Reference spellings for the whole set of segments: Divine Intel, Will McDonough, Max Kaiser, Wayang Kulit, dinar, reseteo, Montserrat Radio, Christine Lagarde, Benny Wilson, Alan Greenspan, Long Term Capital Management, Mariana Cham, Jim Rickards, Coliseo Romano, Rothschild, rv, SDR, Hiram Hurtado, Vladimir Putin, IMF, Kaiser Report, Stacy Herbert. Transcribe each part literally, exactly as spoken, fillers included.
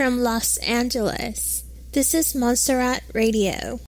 from Los Angeles. This is Montserrat Radio.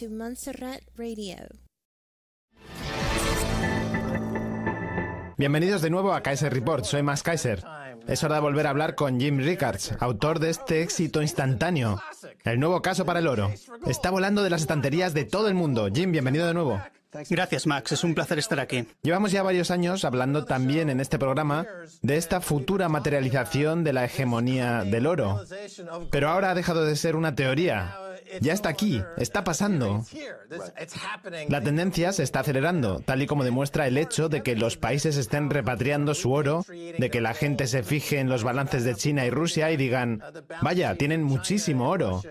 To Montserrat Radio. Bienvenidos de nuevo a Kaiser Report, soy Max Kaiser. Es hora de volver a hablar con Jim Rickards, autor de este éxito instantáneo, el nuevo caso para el oro. Está volando de las estanterías de todo el mundo. Jim, bienvenido de nuevo. Gracias, Max, es un placer estar aquí. Llevamos ya varios años hablando también en este programa de esta futura materialización de la hegemonía del oro. Pero ahora ha dejado de ser una teoría. Ya está aquí, está pasando. La tendencia se está acelerando, tal y como demuestra el hecho de que los países estén repatriando su oro, de que la gente se fije en los balances de China y Rusia y digan, vaya, tienen muchísimo oro.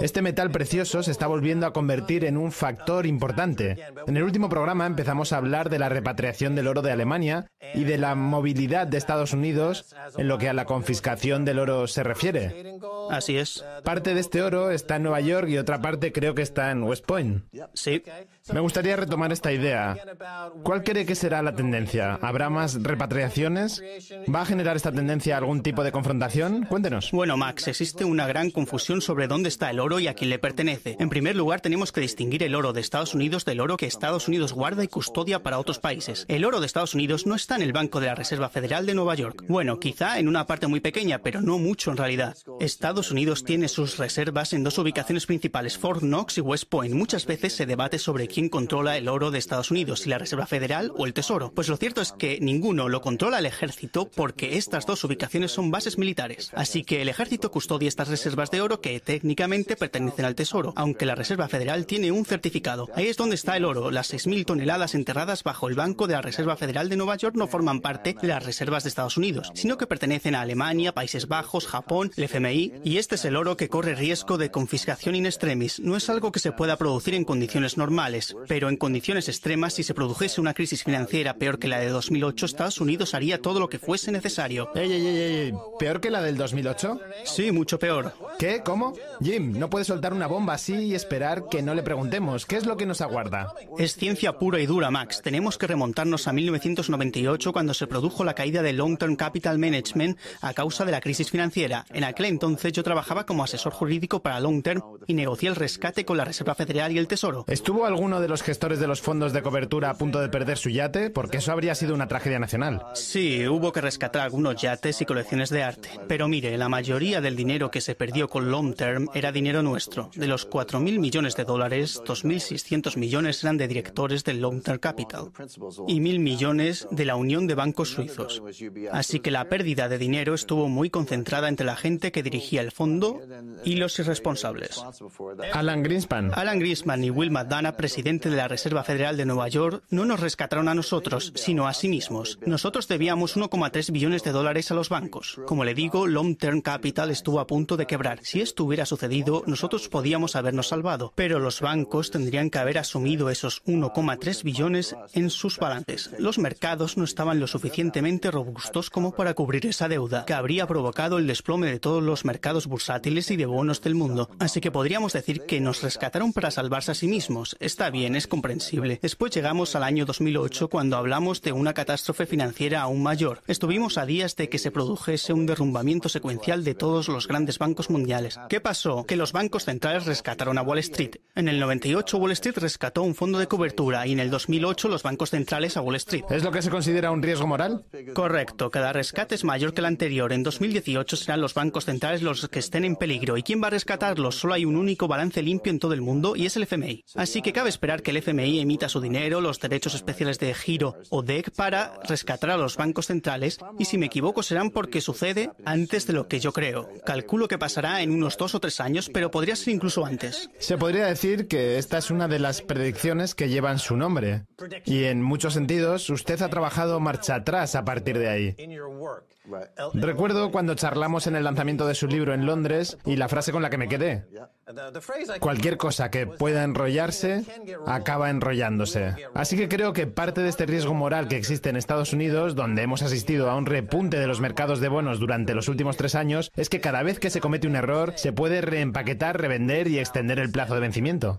Este metal precioso se está volviendo a convertir en un factor importante. En el último programa empezamos a hablar de la repatriación del oro de Alemania y de la movilidad de Estados Unidos en lo que a la confiscación del oro se refiere. Así es. Parte de este oro está en Nueva York y otra parte creo que está en West Point. Sí. Me gustaría retomar esta idea. ¿Cuál cree que será la tendencia? ¿Habrá más repatriaciones? ¿Va a generar esta tendencia algún tipo de confrontación? Cuéntenos. Bueno, Max, existe una gran confusión sobre dónde está el oro y a quién le pertenece. En primer lugar, tenemos que distinguir el oro de Estados Unidos del oro que Estados Unidos guarda y custodia para otros países. El oro de Estados Unidos no está en el Banco de la Reserva Federal de Nueva York. Bueno, quizá en una parte muy pequeña, pero no mucho en realidad. Estados Unidos tiene sus sus reservas en dos ubicaciones principales, Fort Knox y West Point. Muchas veces se debate sobre quién controla el oro de Estados Unidos, si la Reserva Federal o el Tesoro. Pues lo cierto es que ninguno, lo controla el ejército porque estas dos ubicaciones son bases militares. Así que el ejército custodia estas reservas de oro que técnicamente pertenecen al Tesoro, aunque la Reserva Federal tiene un certificado. Ahí es donde está el oro. Las seis mil toneladas enterradas bajo el banco de la Reserva Federal de Nueva York no forman parte de las reservas de Estados Unidos, sino que pertenecen a Alemania, Países Bajos, Japón, el F M I, y este es el oro que corre riesgo de confiscación in extremis. No es algo que se pueda producir en condiciones normales, pero en condiciones extremas, si se produjese una crisis financiera peor que la de dos mil ocho, Estados Unidos haría todo lo que fuese necesario. Ey, ey, ey, ey. ¿Peor que la del dos mil ocho? Sí, mucho peor. ¿Qué? ¿Cómo? Jim, no puedes soltar una bomba así y esperar que no le preguntemos. ¿Qué es lo que nos aguarda? Es ciencia pura y dura, Max. Tenemos que remontarnos a mil novecientos noventa y ocho, cuando se produjo la caída de Long Term Capital Management a causa de la crisis financiera. En aquel entonces yo trabajaba como asesor jurídico para Long Term y negocié el rescate con la Reserva Federal y el Tesoro. ¿Estuvo alguno de los gestores de los fondos de cobertura a punto de perder su yate? Porque eso habría sido una tragedia nacional. Sí, hubo que rescatar algunos yates y colecciones de arte. Pero mire, la mayoría del dinero que se perdió con Long Term era dinero nuestro. De los cuatro mil millones de dólares, dos mil seiscientos millones eran de directores del Long Term Capital y mil millones de la Unión de Bancos Suizos. Así que la pérdida de dinero estuvo muy concentrada entre la gente que dirigía el fondo y los irresponsables. Alan Greenspan. Alan Greenspan y Will McDonough, presidente de la Reserva Federal de Nueva York, no nos rescataron a nosotros, sino a sí mismos. Nosotros debíamos uno coma tres billones de dólares a los bancos. Como le digo, Long Term Capital estuvo a punto de quebrar. Si esto hubiera sucedido, nosotros podíamos habernos salvado, pero los bancos tendrían que haber asumido esos uno coma tres billones en sus balances. Los mercados no estaban lo suficientemente robustos como para cubrir esa deuda, que habría provocado el desplome de todos los mercados bursátiles y de bonos del mundo. Así que podríamos decir que nos rescataron para salvarse a sí mismos. Está bien, es comprensible. Después llegamos al año dos mil ocho, cuando hablamos de una catástrofe financiera aún mayor. Estuvimos a días de que se produjese un derrumbamiento secuencial de todos los grandes bancos mundiales. ¿Qué pasó? Que los bancos centrales rescataron a Wall Street. En el noventa y ocho, Wall Street rescató un fondo de cobertura y en el dos mil ocho los bancos centrales a Wall Street. ¿Es lo que se considera un riesgo moral? Correcto. Cada rescate es mayor que el anterior. En dos mil dieciocho serán los bancos centrales los que estén en peligro. ¿Y quién va a rescatarlos? Solo hay un único balance limpio en todo el mundo y es el F M I. Así que cabe esperar que el F M I emita su dinero, los derechos especiales de giro o D E C para rescatar a los bancos centrales, y si me equivoco serán porque sucede antes de lo que yo creo. Calculo que pasará en unos dos o tres años, pero podría ser incluso antes. Se podría decir que esta es una de las predicciones que llevan su nombre y en muchos sentidos usted ha trabajado marcha atrás a partir de ahí. Recuerdo cuando charlamos en el lanzamiento de su libro en Londres y la frase con la que me quedé: cualquier cosa que pueda enrollarse acaba enrollándose. Así que creo que parte de este riesgo moral que existe en Estados Unidos, donde hemos asistido a un repunte de los mercados de bonos durante los últimos tres años, es que cada vez que se comete un error se puede reempaquetar, revender y extender el plazo de vencimiento.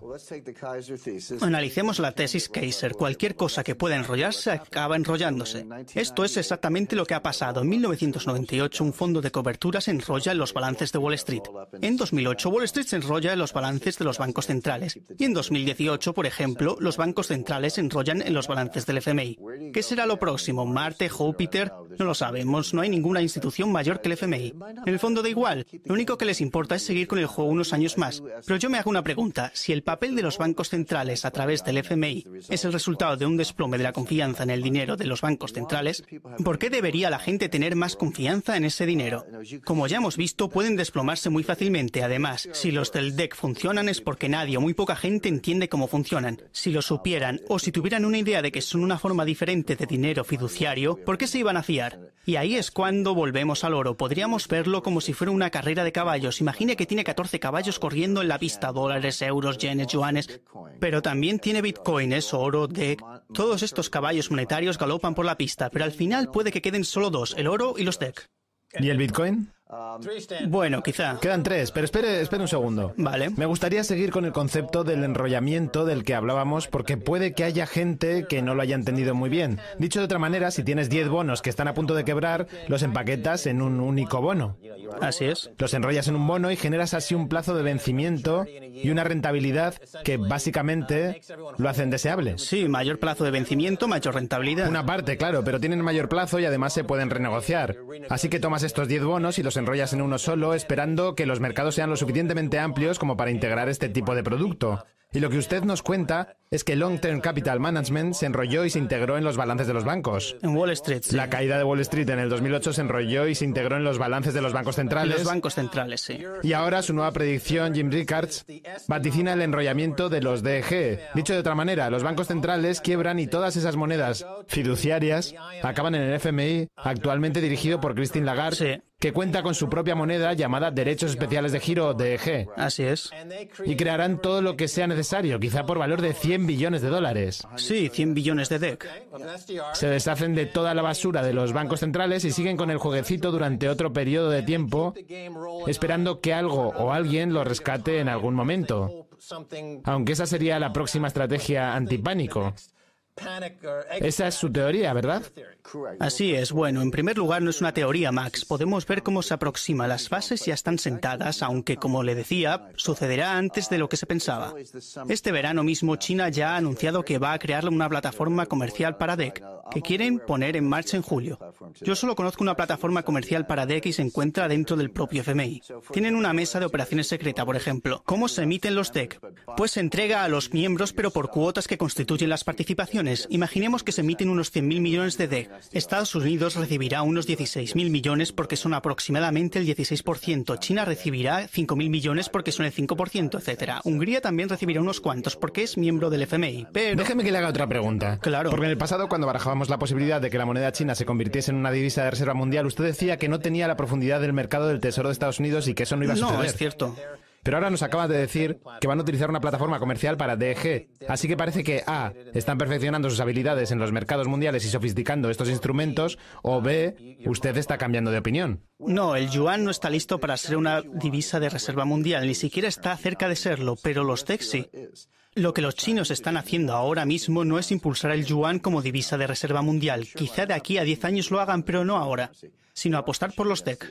Analicemos la tesis Kaiser. Cualquier cosa que pueda enrollarse acaba enrollándose. Esto es exactamente lo que ha pasado. En mil novecientos noventa y ocho un fondo de cobertura se enrolla en los balances de Wall Street. En dos mil ocho Wall Street se enrolla en los balances de los bancos centrales. Y en dos mil dieciocho, por ejemplo, los bancos centrales se enrollan en los balances del F M I. ¿Qué será lo próximo? ¿Marte? ¿Júpiter? No lo sabemos. No hay ninguna institución mayor que el F M I. En el fondo da igual. Lo único que les importa es seguir con el juego unos años más. Pero yo me hago una pregunta. Si el papel de los bancos centrales a través del F M I es el resultado de un desplome de la confianza en el dinero de los bancos centrales, ¿por qué debería la gente tener más confianza en ese dinero? Como ya hemos visto, pueden desplomarse muy fácilmente. Además, si los del D E C funcionan es porque nadie o muy poca gente entiende cómo funcionan. Si lo supieran o si tuvieran una idea de que son una forma diferente de dinero fiduciario, ¿por qué se iban a fiar? Y ahí es cuando volvemos al oro. Podríamos verlo como si fuera una carrera de caballos. Imagine que tiene catorce caballos corriendo en la pista, dólares, euros, yenes, yuanes, pero también tiene bitcoins, oro, D E C. Todos estos caballos monetarios galopan por la pista, pero al final puede que queden solo dos, el oro y los D E C. ¿Y el bitcoin? Bueno, quizá. Quedan tres, pero espere, espere un segundo. Vale. Me gustaría seguir con el concepto del enrollamiento del que hablábamos, porque puede que haya gente que no lo haya entendido muy bien. Dicho de otra manera, si tienes diez bonos que están a punto de quebrar, los empaquetas en un único bono. Así es. Los enrollas en un bono y generas así un plazo de vencimiento y una rentabilidad que básicamente lo hacen deseable. Sí, mayor plazo de vencimiento, mayor rentabilidad. Una parte, claro, pero tienen mayor plazo y además se pueden renegociar. Así que tomas estos diez bonos y los los enrollas en uno solo, esperando que los mercados sean lo suficientemente amplios como para integrar este tipo de producto. Y lo que usted nos cuenta es que Long Term Capital Management se enrolló y se integró en los balances de los bancos. En Wall Street. Sí. La caída de Wall Street en el dos mil ocho se enrolló y se integró en los balances de los bancos centrales. Los bancos centrales, sí. Y ahora su nueva predicción, Jim Rickards, vaticina el enrollamiento de los D E G. Dicho de otra manera, los bancos centrales quiebran y todas esas monedas fiduciarias acaban en el F M I, actualmente dirigido por Christine Lagarde. Sí. Que cuenta con su propia moneda llamada Derechos Especiales de Giro, D E G. Así es. Y crearán todo lo que sea necesario, quizá por valor de cien billones de dólares. Sí, cien billones de D E G. Se deshacen de toda la basura de los bancos centrales y siguen con el jueguecito durante otro periodo de tiempo, esperando que algo o alguien lo rescate en algún momento. Aunque esa sería la próxima estrategia antipánico. Esa es su teoría, ¿verdad? Así es. Bueno, en primer lugar, no es una teoría, Max. Podemos ver cómo se aproxima. Las bases ya están sentadas, aunque, como le decía, sucederá antes de lo que se pensaba. Este verano mismo, China ya ha anunciado que va a crear una plataforma comercial para D E C, que quieren poner en marcha en julio. Yo solo conozco una plataforma comercial para D E C y se encuentra dentro del propio F M I. Tienen una mesa de operaciones secreta, por ejemplo. ¿Cómo se emiten los D E C? Pues se entrega a los miembros, pero por cuotas que constituyen las participaciones. Imaginemos que se emiten unos cien mil millones de D E C. Estados Unidos recibirá unos dieciséis mil millones porque son aproximadamente el dieciséis por ciento. China recibirá cinco mil millones porque son el cinco por ciento, etcétera. Hungría también recibirá unos cuantos porque es miembro del F M I, pero... Déjeme que le haga otra pregunta. Claro. Porque en el pasado, cuando barajábamos la posibilidad de que la moneda china se convirtiese en una divisa de reserva mundial, usted decía que no tenía la profundidad del mercado del Tesoro de Estados Unidos y que eso no iba a suceder. No, es cierto. Pero ahora nos acabas de decir que van a utilizar una plataforma comercial para D E G. Así que parece que A, están perfeccionando sus habilidades en los mercados mundiales y sofisticando estos instrumentos, o B, usted está cambiando de opinión. No, el yuan no está listo para ser una divisa de reserva mundial, ni siquiera está cerca de serlo, pero los D E G sí. Lo que los chinos están haciendo ahora mismo no es impulsar el yuan como divisa de reserva mundial. Quizá de aquí a diez años lo hagan, pero no ahora, sino apostar por los D E C.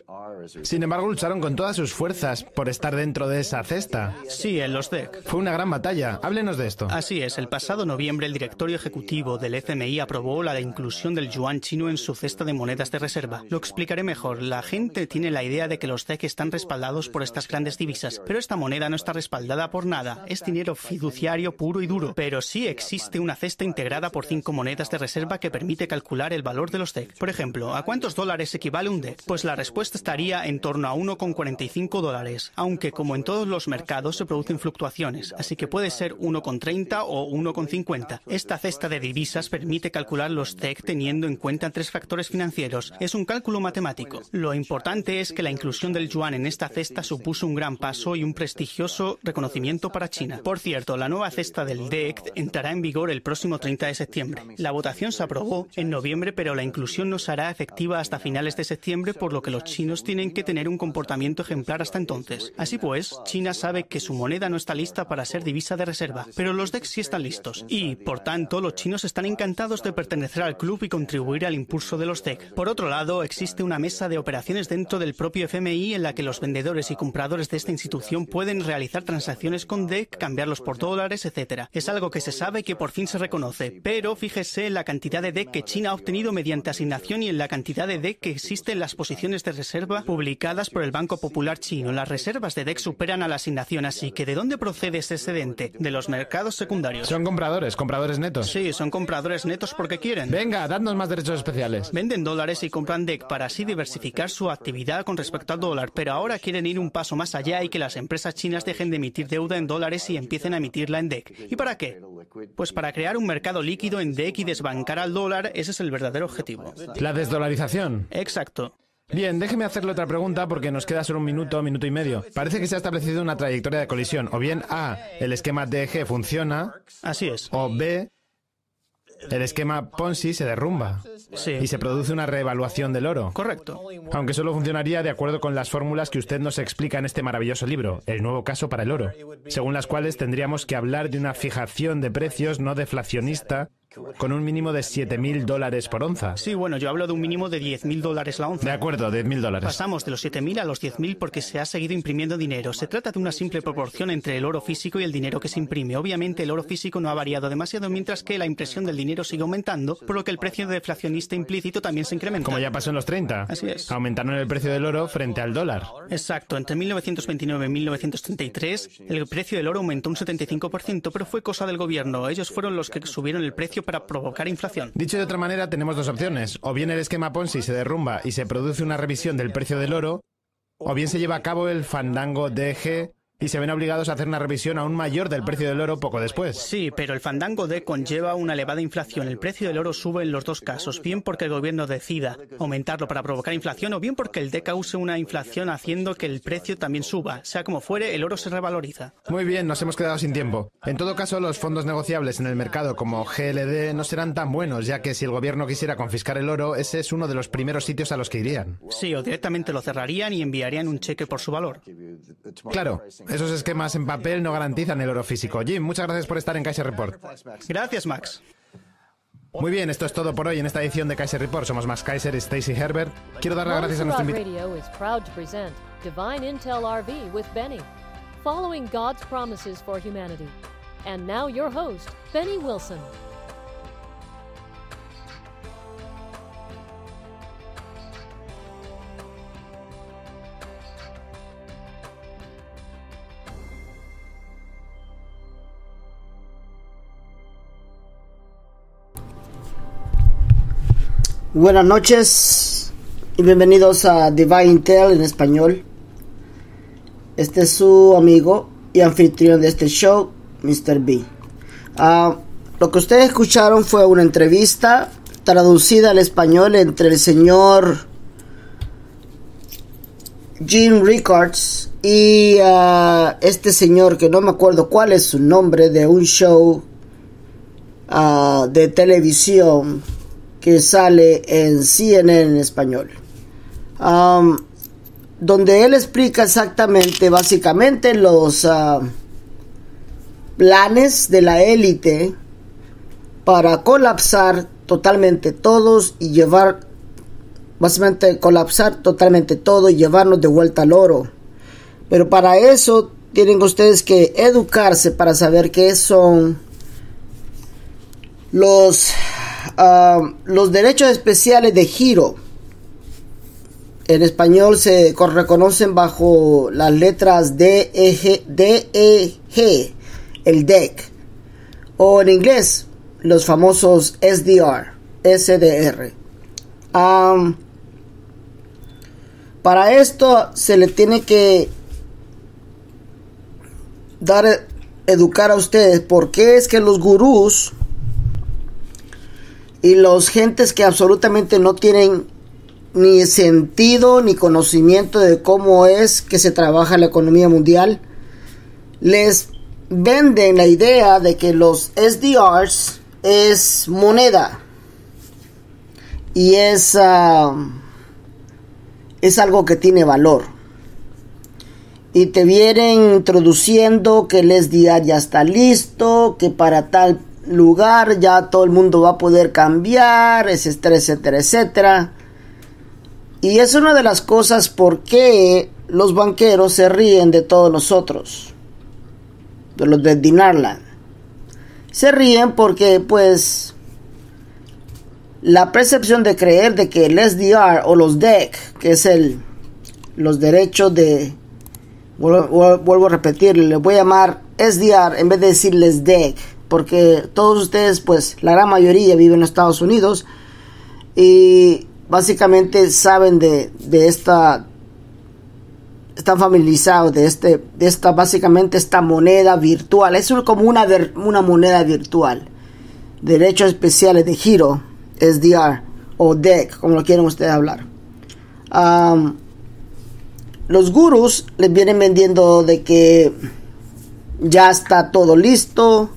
Sin embargo, lucharon con todas sus fuerzas por estar dentro de esa cesta. Sí, en los D E C. Fue una gran batalla. Háblenos de esto. Así es. El pasado noviembre, el directorio ejecutivo del F M I aprobó la inclusión del yuan chino en su cesta de monedas de reserva. Lo explicaré mejor. La gente tiene la idea de que los D E C están respaldados por estas grandes divisas, pero esta moneda no está respaldada por nada. Es dinero fiduciario puro y duro, pero sí existe una cesta integrada por cinco monedas de reserva que permite calcular el valor de los D E C. Por ejemplo, ¿a cuántos dólares equivale un D E C? Pues la respuesta estaría en torno a uno coma cuarenta y cinco dólares, aunque como en todos los mercados se producen fluctuaciones, así que puede ser uno coma treinta o uno coma cincuenta. Esta cesta de divisas permite calcular los D E C teniendo en cuenta tres factores financieros. Es un cálculo matemático. Lo importante es que la inclusión del yuan en esta cesta supuso un gran paso y un prestigioso reconocimiento para China. Por cierto, la nueva La cesta del D E C entrará en vigor el próximo treinta de septiembre. La votación se aprobó en noviembre, pero la inclusión no será efectiva hasta finales de septiembre, por lo que los chinos tienen que tener un comportamiento ejemplar hasta entonces. Así pues, China sabe que su moneda no está lista para ser divisa de reserva, pero los D E C sí están listos. Y, por tanto, los chinos están encantados de pertenecer al club y contribuir al impulso de los D E C. Por otro lado, existe una mesa de operaciones dentro del propio F M I en la que los vendedores y compradores de esta institución pueden realizar transacciones con D E C, cambiarlos por dólares, etcétera. Es algo que se sabe que por fin se reconoce, pero fíjese en la cantidad de D E C que China ha obtenido mediante asignación y en la cantidad de D E C que existe en las posiciones de reserva publicadas por el Banco Popular Chino. Las reservas de D E C superan a la asignación, así que ¿de dónde procede ese excedente? De los mercados secundarios. Son compradores, compradores netos. Sí, son compradores netos porque quieren. Venga, dadnos más derechos especiales. Venden dólares y compran D E C para así diversificar su actividad con respecto al dólar, pero ahora quieren ir un paso más allá y que las empresas chinas dejen de emitir deuda en dólares y empiecen a emitirla en D E C. ¿Y para qué? Pues para crear un mercado líquido en D E C y desbancar al dólar. Ese es el verdadero objetivo. La desdolarización. Exacto. Bien, déjeme hacerle otra pregunta porque nos queda solo un minuto, minuto y medio. Parece que se ha establecido una trayectoria de colisión. O bien A, el esquema D E G funciona. Así es. O B, el esquema Ponzi se derrumba. Sí. Y se produce una reevaluación del oro. Correcto. Aunque solo funcionaría de acuerdo con las fórmulas que usted nos explica en este maravilloso libro, El nuevo caso para el oro, según las cuales tendríamos que hablar de una fijación de precios no deflacionista con un mínimo de siete mil dólares por onza. Sí, bueno, yo hablo de un mínimo de diez mil dólares la onza. De acuerdo, diez mil dólares. Pasamos de los siete mil a los diez mil porque se ha seguido imprimiendo dinero. Se trata de una simple proporción entre el oro físico y el dinero que se imprime. Obviamente el oro físico no ha variado demasiado, mientras que la impresión del dinero sigue aumentando, por lo que el precio deflacionista implícito también se incrementa. Como ya pasó en los treinta. Así es. Aumentaron el precio del oro frente al dólar. Exacto. Entre mil novecientos veintinueve y mil novecientos treinta y tres, el precio del oro aumentó un setenta y cinco por ciento, pero fue cosa del gobierno. Ellos fueron los que subieron el precio para provocar inflación. Dicho de otra manera, tenemos dos opciones. O bien el esquema Ponzi se derrumba y se produce una revisión del precio del oro, o bien se lleva a cabo el fandango D G y se ven obligados a hacer una revisión aún mayor del precio del oro poco después. Sí, pero el fandango D conlleva una elevada inflación. El precio del oro sube en los dos casos, bien porque el gobierno decida aumentarlo para provocar inflación, o bien porque el D cause una inflación haciendo que el precio también suba. Sea como fuere, el oro se revaloriza. Muy bien, nos hemos quedado sin tiempo. En todo caso, los fondos negociables en el mercado como G L D no serán tan buenos, ya que si el gobierno quisiera confiscar el oro, ese es uno de los primeros sitios a los que irían. Sí, o directamente lo cerrarían y enviarían un cheque por su valor. Claro. Esos esquemas en papel no garantizan el oro físico. Jim, muchas gracias por estar en Kaiser Report. Gracias, Max. Muy bien, esto es todo por hoy en esta edición de Kaiser Report. Somos Max Kaiser y Stacy Herbert. Quiero dar las gracias a nuestro invitado. Montserrat Radio is proud to present Divine Intel R V with Benny, following God's promises for humanity. And now your host, Benny Wilson. Buenas noches y bienvenidos a Divine Intel en español. Este es su amigo y anfitrión de este show, mister B. Uh, lo que ustedes escucharon fue una entrevista traducida al español entre el señor Jim Rickards y uh, este señor que no me acuerdo cuál es su nombre, de un show uh, de televisión que sale en C N N en español, um, donde él explica exactamente, básicamente, los uh, planes de la élite para colapsar totalmente todos y llevar, básicamente, colapsar totalmente todo y llevarnos de vuelta al oro. Pero para eso tienen ustedes que educarse para saber qué son los... Uh, los derechos especiales de giro. En español se reconocen bajo las letras D E G, D E G, el D E C, o en inglés los famosos S D R. Um, para esto se le tiene que dar, educar a ustedes por qué es que los gurús y los gentes que absolutamente no tienen ni sentido ni conocimiento de cómo es que se trabaja la economía mundial, les venden la idea de que los S D Rs es moneda. Y es, uh, es algo que tiene valor. Y te vienen introduciendo que el S D R ya está listo, que para tal lugar ya todo el mundo va a poder cambiar, etcétera, etcétera, etcétera. Y es una de las cosas por qué los banqueros se ríen de todos nosotros, de los de Dinarland. Se ríen porque, pues, la percepción de creer de que el S D R o los D E C, que es el los derechos de, vuelvo, vuelvo a repetir, les voy a llamar S D R en vez de decirles D E C, porque todos ustedes, pues la gran mayoría viven en Estados Unidos y básicamente saben de, de esta, están familiarizados de este, de esta, básicamente esta moneda virtual. Es como una, una moneda virtual, derechos especiales de giro, S D R o D E C, como lo quieren ustedes hablar. Um, los gurús les vienen vendiendo de que ya está todo listo,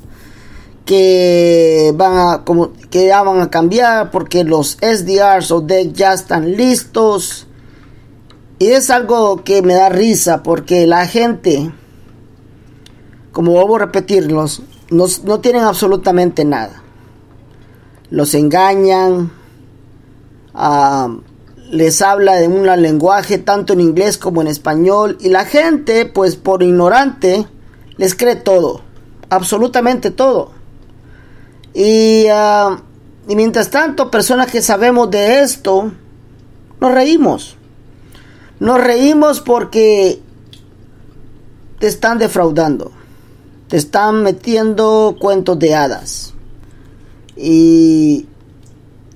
que van a como que ya van a cambiar porque los S D Rs o D E C ya están listos. Y es algo que me da risa porque la gente, como vuelvo a repetirlos, no, no tienen absolutamente nada. los engañan, uh, les habla de un lenguaje tanto en inglés como en español, y la gente, pues por ignorante, les cree todo, absolutamente todo. Y, uh, y mientras tanto, personas que sabemos de esto, nos reímos. Nos reímos porque te están defraudando, te están metiendo cuentos de hadas. Y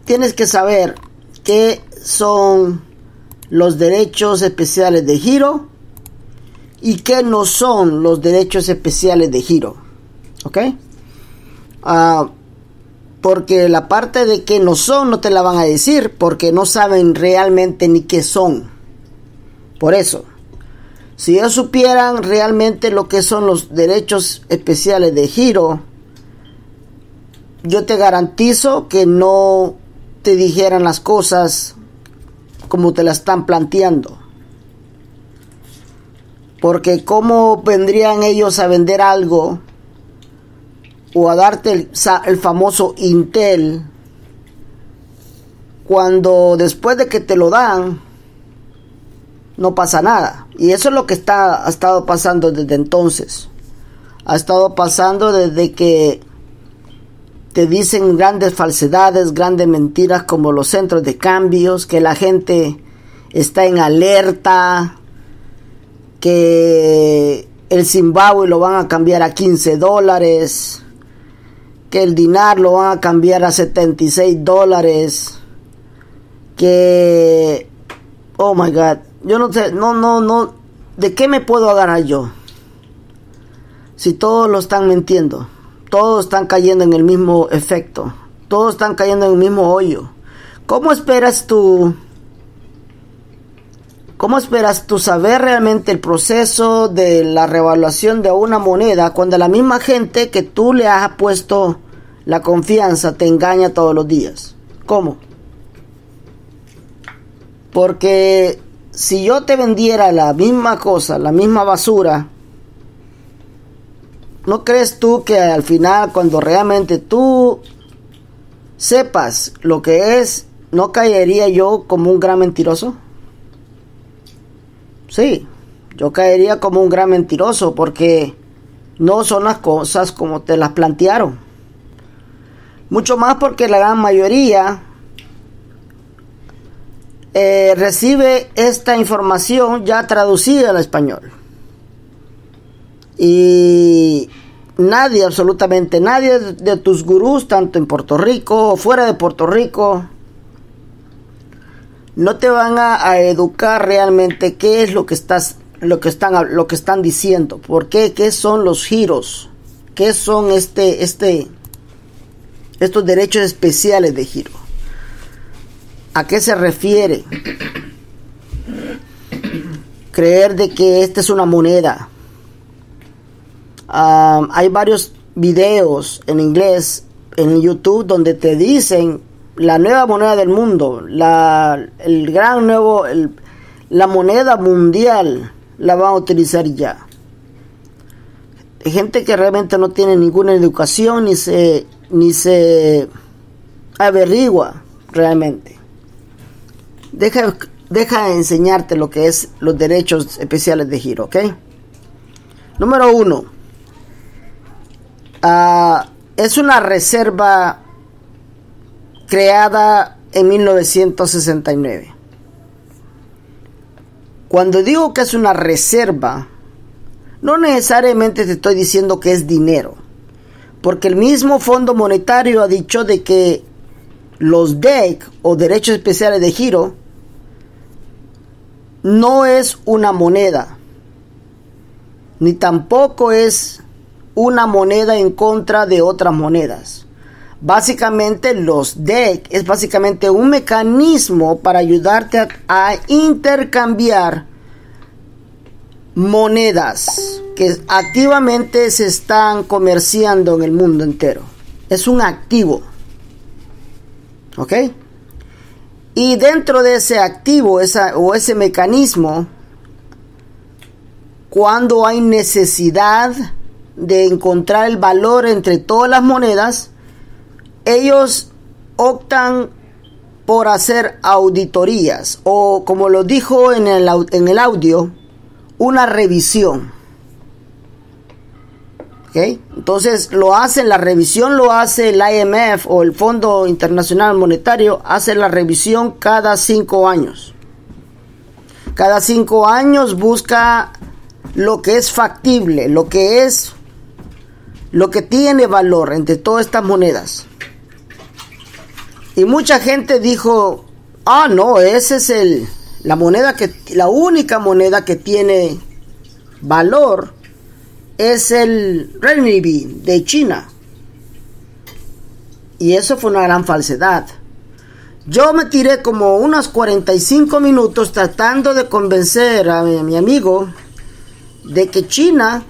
tienes que saber qué son los derechos especiales de giro y qué no son los derechos especiales de giro. ¿Ok? Uh, porque la parte de que no son no te la van a decir porque no saben realmente ni qué son. Por eso, si ellos supieran realmente lo que son los derechos especiales de giro, yo te garantizo que no te dijeran las cosas como te las están planteando. Porque cómo vendrían ellos a vender algo o a darte el, el famoso Intel cuando después de que te lo dan no pasa nada. Y eso es lo que está, ha estado pasando desde entonces. Ha estado pasando desde que te dicen grandes falsedades, grandes mentiras como los centros de cambios, que la gente está en alerta, que el Zimbabue lo van a cambiar a quince dólares, que el dinar lo van a cambiar a setenta y seis dólares, que... oh my God, yo no sé, no, no, no, ¿de qué me puedo agarrar yo? Si todos lo están mintiendo. Todos están cayendo en el mismo efecto. Todos están cayendo en el mismo hoyo. ¿Cómo esperas tú? ¿Cómo esperas tú saber realmente el proceso de la revaluación de una moneda cuando la misma gente que tú le has puesto la confianza te engaña todos los días? ¿Cómo? Porque si yo te vendiera la misma cosa, la misma basura, ¿no crees tú que al final, cuando realmente tú sepas lo que es, no caería yo como un gran mentiroso? Sí, yo caería como un gran mentiroso porque no son las cosas como te las plantearon. Mucho más porque la gran mayoría eh, recibe esta información ya traducida al español. Y nadie, absolutamente nadie de tus gurús, tanto en Puerto Rico o fuera de Puerto Rico, no te van a, a educar realmente qué es lo que estás, lo que están, lo que están diciendo, por qué, qué son los giros, qué son este, este, estos derechos especiales de giro, a qué se refiere. Creer de que esta es una moneda. Um, hay varios videos en inglés en YouTube donde te dicen la nueva moneda del mundo, la, el gran nuevo, el, la moneda mundial la van a utilizar ya. Gente que realmente no tiene ninguna educación ni se, ni se averigua realmente. Deja, deja de enseñarte lo que es los derechos especiales de giro, ¿ok? Número uno. Uh, es una reserva creada en mil novecientos sesenta y nueve. Cuando digo que es una reserva, no necesariamente te estoy diciendo que es dinero, porque el mismo Fondo Monetario ha dicho de que los D E C o derechos especiales de giro no es una moneda, ni tampoco es una moneda en contra de otras monedas. Básicamente los D E C es básicamente un mecanismo para ayudarte a, a intercambiar monedas que activamente se están comerciando en el mundo entero. Es un activo. ¿Ok? Y dentro de ese activo esa, o ese mecanismo, cuando hay necesidad de encontrar el valor entre todas las monedas, ellos optan por hacer auditorías o, como lo dijo en el, en el audio, una revisión. ¿Okay? Entonces lo hacen, la revisión lo hace el I M F o el Fondo Internacional Monetario, hace la revisión cada cinco años. Cada cinco años busca lo que es factible, lo que es, lo que tiene valor entre todas estas monedas. Y mucha gente dijo, ah, no, esa es el, la moneda que, la única moneda que tiene valor es el renminbi de China. Y eso fue una gran falsedad. Yo me tiré como unos cuarenta y cinco minutos tratando de convencer a mi, a mi amigo de que China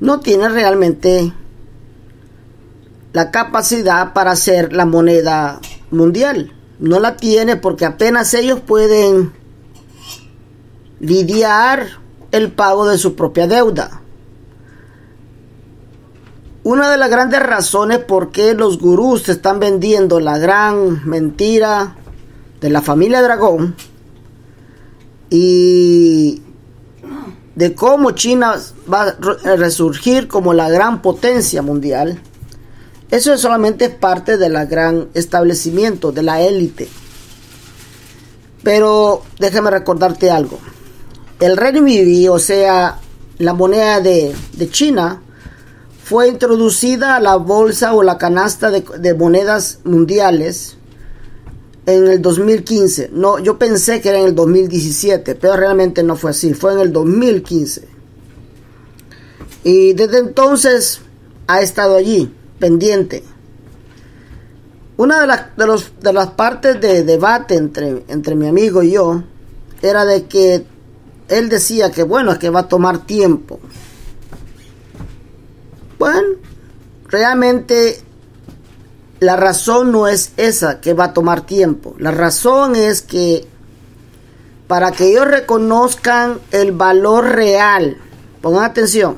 no tiene realmente la capacidad para ser la moneda mundial. No la tiene porque apenas ellos pueden lidiar el pago de su propia deuda. Una de las grandes razones por qué los gurús están vendiendo la gran mentira de la familia Dragón y de cómo China va a resurgir como la gran potencia mundial, eso solamente es parte de la gran establecimiento, de la élite. Pero déjame recordarte algo. El renminbi, o sea, la moneda de, de China, fue introducida a la bolsa o la canasta de, de monedas mundiales en el dos mil quince. No, yo pensé que era en el dos mil diecisiete, pero realmente no fue así. Fue en el dos mil quince. Y desde entonces ha estado allí, pendiente. Una de las, de los, de las partes de debate entre, entre mi amigo y yo era de que él decía que, bueno, es que va a tomar tiempo. Bueno, realmente la razón no es esa, que va a tomar tiempo. La razón es que para que ellos reconozcan el valor real, pongan atención,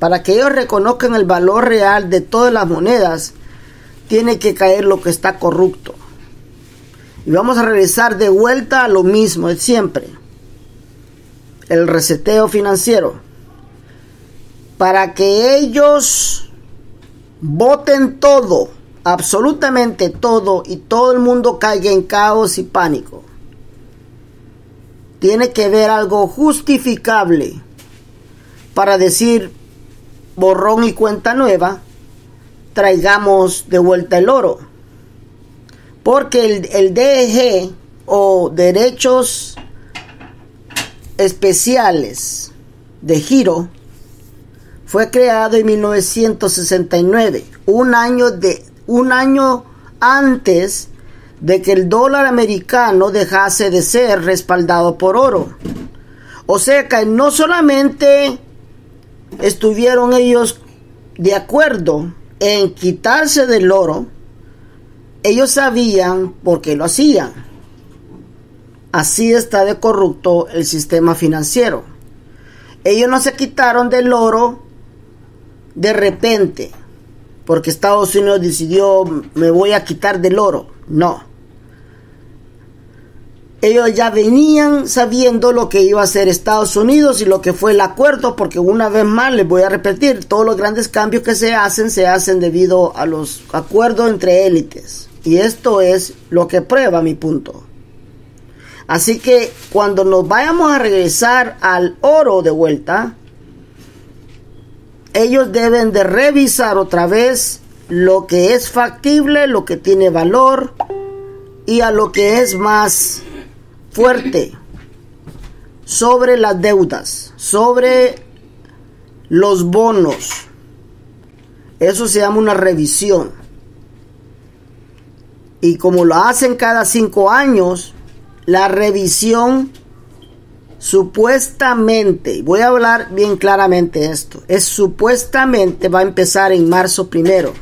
para que ellos reconozcan el valor real de todas las monedas, tiene que caer lo que está corrupto. Y vamos a regresar de vuelta a lo mismo de siempre: el reseteo financiero. Para que ellos voten todo, absolutamente todo, y todo el mundo caiga en caos y pánico, tiene que haber algo justificable para decir borrón y cuenta nueva, traigamos de vuelta el oro. Porque el, el D E G o derechos especiales de giro fue creado en mil novecientos sesenta y nueve, un año de un año antes de que el dólar americano dejase de ser respaldado por oro. O sea que no solamente estuvieron ellos de acuerdo en quitarse del oro, ellos sabían por qué lo hacían. Así está de corrupto el sistema financiero. Ellos no se quitaron del oro de repente porque Estados Unidos decidió me voy a quitar del oro. No. Ellos ya venían sabiendo lo que iba a hacer Estados Unidos y lo que fue el acuerdo, porque una vez más les voy a repetir, todos los grandes cambios que se hacen, se hacen debido a los acuerdos entre élites. Y esto es lo que prueba mi punto. Así que cuando nos vayamos a regresar al oro de vuelta, ellos deben de revisar otra vez lo que es factible, lo que tiene valor y a lo que es más fuerte sobre las deudas, sobre los bonos. Eso se llama una revisión. Y como lo hacen cada cinco años, la revisión supuestamente, voy a hablar bien claramente esto, es supuestamente va a empezar en marzo primero.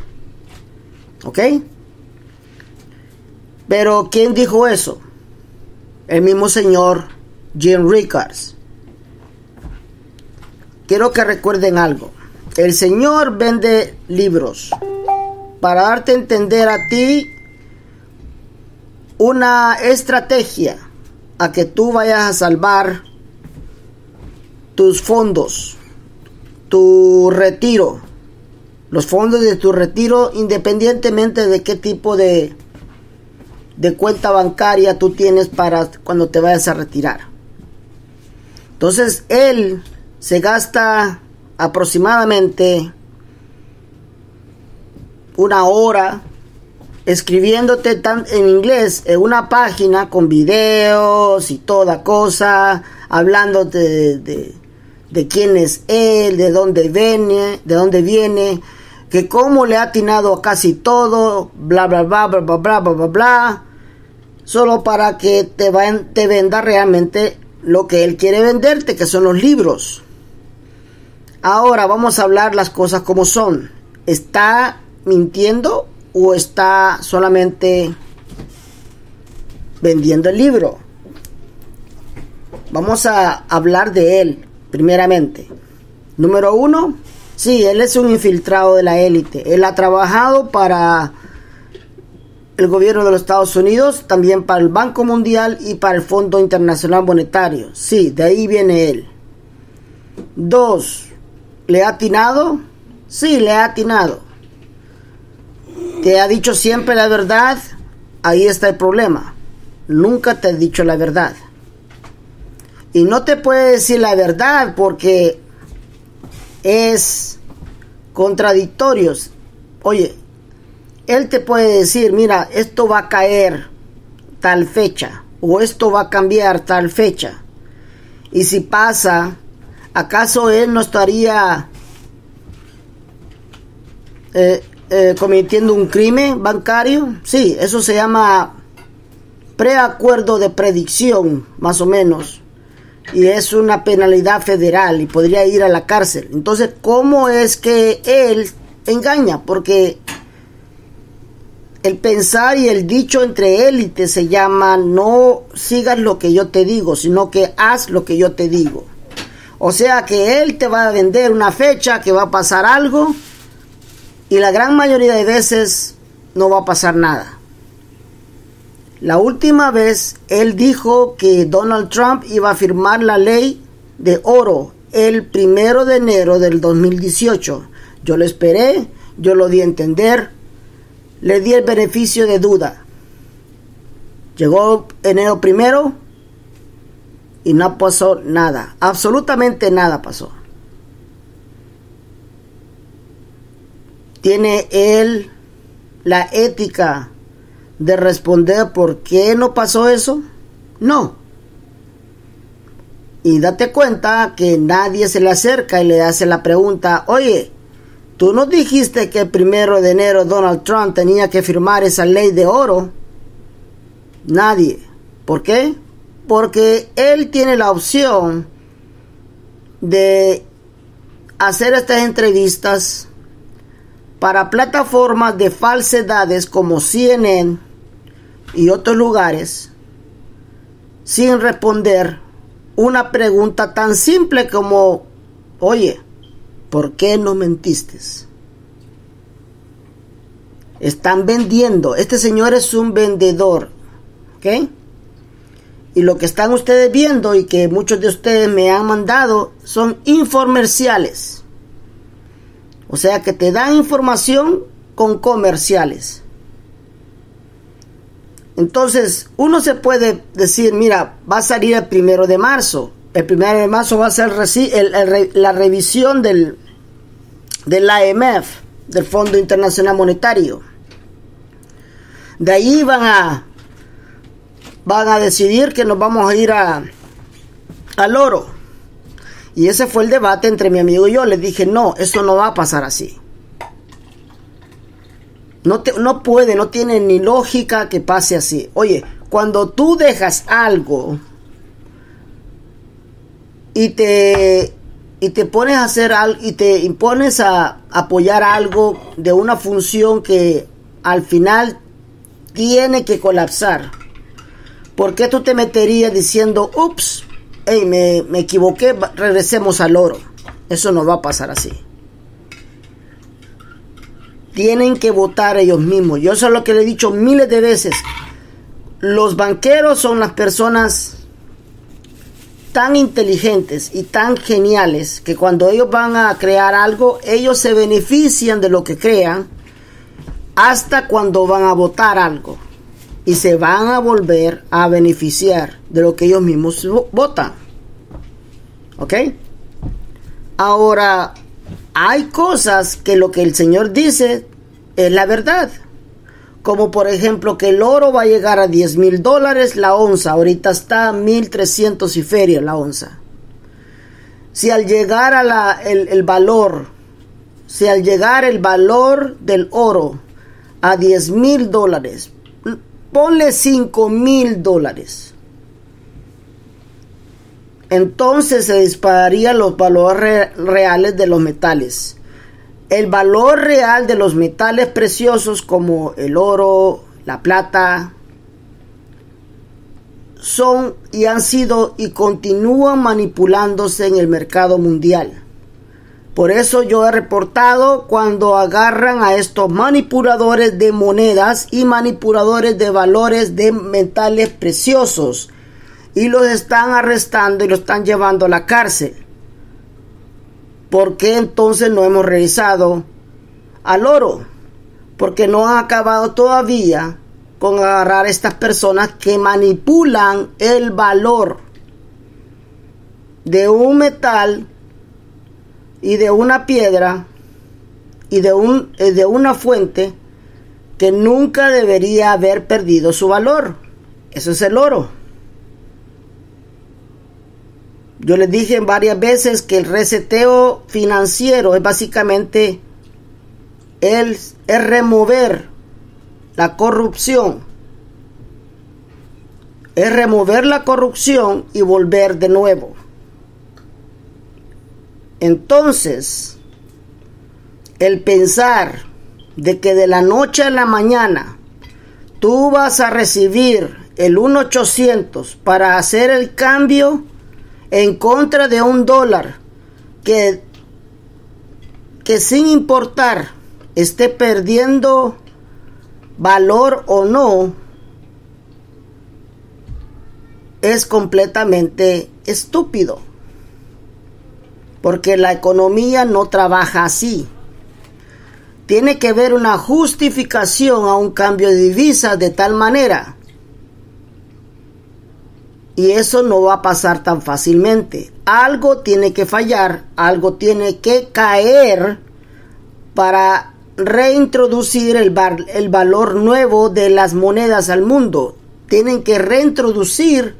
¿Ok? Pero ¿quién dijo eso? El mismo señor Jim Rickards. Quiero que recuerden algo. El señor vende libros para darte a entender a ti una estrategia a que tú vayas a salvar tus fondos, tu retiro, los fondos de tu retiro, independientemente de qué tipo de, de cuenta bancaria tú tienes para cuando te vayas a retirar. Entonces, él se gasta aproximadamente una hora escribiéndote tan, en inglés, en una página con videos y toda cosa, hablándote de, de, de quién es él, de dónde viene, de dónde viene, que cómo le ha atinado a casi todo, bla bla bla bla bla bla bla bla bla, solo para que te, va, te venda realmente lo que él quiere venderte, que son los libros. Ahora vamos a hablar las cosas como son. ¿Está mintiendo o está solamente vendiendo el libro? Vamos a hablar de él primeramente. Número uno, sí, él es un infiltrado de la élite. Él ha trabajado para el gobierno de los Estados Unidos, también para el Banco Mundial y para el Fondo Internacional Monetario. Sí, de ahí viene él. Dos, ¿le ha atinado? Sí, le ha atinado. ¿Te ha dicho siempre la verdad? Ahí está el problema. Nunca te ha dicho la verdad. Y no te puede decir la verdad porque es contradictorio. Oye, él te puede decir, mira, esto va a caer tal fecha, o esto va a cambiar tal fecha. Y si pasa, ¿acaso él no estaría eh, eh, cometiendo un crimen bancario? Sí, eso se llama preacuerdo de predicción, más o menos. Y es una penalidad federal y podría ir a la cárcel. Entonces, ¿cómo es que él engaña? Porque el pensar y el dicho entre élites se llama no sigas lo que yo te digo, sino que haz lo que yo te digo. O sea que él te va a vender una fecha que va a pasar algo y la gran mayoría de veces no va a pasar nada. La última vez él dijo que Donald Trump iba a firmar la ley de oro el primero de enero del dos mil dieciocho. Yo lo esperé, yo lo di a entender, le di el beneficio de duda. Llegó enero primero y no pasó nada, absolutamente nada pasó. Tiene él la ética de responder por qué no pasó eso. No. Y date cuenta que nadie se le acerca y le hace la pregunta, oye, tú no dijiste que el primero de enero Donald Trump tenía que firmar esa ley de oro. Nadie. ¿Por qué? Porque él tiene la opción de hacer estas entrevistas para plataformas de falsedades como C N N y otros lugares, sin responder una pregunta tan simple como, oye, ¿por qué no mentiste? Están vendiendo. Este señor es un vendedor, ¿ok? Y lo que están ustedes viendo y que muchos de ustedes me han mandado son infomerciales. O sea que te dan información con comerciales. Entonces, uno se puede decir, mira, va a salir el primero de marzo. El primero de marzo va a ser el, el, la revisión del, del I M F, del Fondo Internacional Monetario. De ahí van a... van a decidir que nos vamos a ir a, al oro. Y ese fue el debate entre mi amigo y yo. Les dije, no, eso no va a pasar así. No, te, no puede, no tiene ni lógica que pase así. Oye, cuando tú dejas algo y te, y te pones a hacer algo y te impones a apoyar algo de una función que al final tiene que colapsar, ¿por qué tú te meterías diciendo, ups, hey, me, me equivoqué, regresemos al oro? Eso no va a pasar así. Tienen que votar ellos mismos. Yo eso es lo que le he dicho miles de veces. los banqueros son las personas tan inteligentes y tan geniales que cuando ellos van a crear algo, ellos se benefician de lo que crean hasta cuando van a votar algo. Y se van a volver a beneficiar de lo que ellos mismos votan. ¿Ok? Ahora, hay cosas que lo que el Señor dice es la verdad. Como por ejemplo que el oro va a llegar a diez mil dólares la onza. Ahorita está mil trescientos y feria la onza. Si al llegar a la, el, el valor, si al llegar el valor del oro a diez mil dólares, ponle cinco mil dólares. Entonces se dispararían los valores reales de los metales. El valor real de los metales preciosos como el oro, la plata, son y han sido y continúan manipulándose en el mercado mundial. Por eso yo he reportado cuando agarran a estos manipuladores de monedas y manipuladores de valores de metales preciosos y los están arrestando y los están llevando a la cárcel. ¿Por qué entonces no hemos revisado al oro? Porque no han acabado todavía con agarrar a estas personas que manipulan el valor de un metal y de una piedra y de, un, de una fuente que nunca debería haber perdido su valor. Eso es el oro. Yo les dije varias veces que el reseteo financiero es básicamente el, es remover la corrupción. Es remover la corrupción y volver de nuevo. Entonces, el pensar de que de la noche a la mañana tú vas a recibir el uno ochocientos para hacer el cambio en contra de un dólar que, que sin importar esté perdiendo valor o no, es completamente estúpido. Porque la economía no trabaja así. Tiene que haber una justificación a un cambio de divisas de tal manera. Y eso no va a pasar tan fácilmente. Algo tiene que fallar, algo tiene que caer para reintroducir el, val- el valor nuevo de las monedas al mundo. Tienen que reintroducir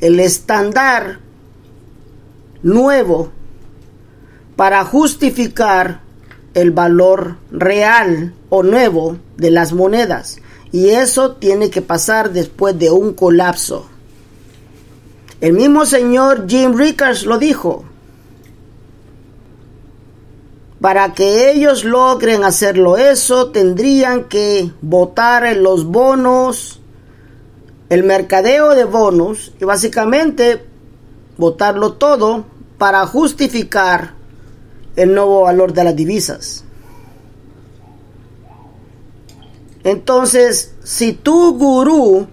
el estándar nuevo para justificar el valor real o nuevo de las monedas. Y eso tiene que pasar después de un colapso. El mismo señor Jim Rickards lo dijo. Para que ellos logren hacerlo eso, tendrían que votar en los bonos, el mercadeo de bonos, y básicamente votarlo todo para justificar el nuevo valor de las divisas. Entonces, si tu gurú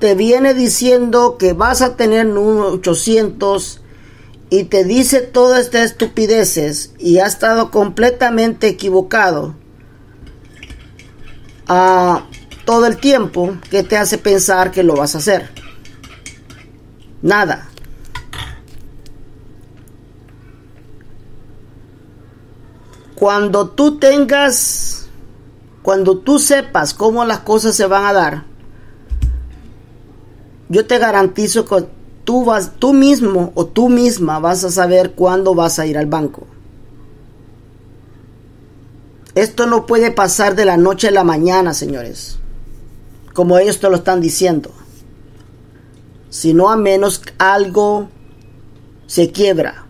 te viene diciendo que vas a tener un ochocientos y te dice todas estas estupideces y ha estado completamente equivocado uh, todo el tiempo, que te hace pensar que lo vas a hacer? Nada. Cuando tú tengas, cuando tú sepas cómo las cosas se van a dar, yo te garantizo que tú vas, tú mismo o tú misma vas a saber cuándo vas a ir al banco. Esto no puede pasar de la noche a la mañana, señores, como ellos te lo están diciendo. Sino a menos que algo se quiebra.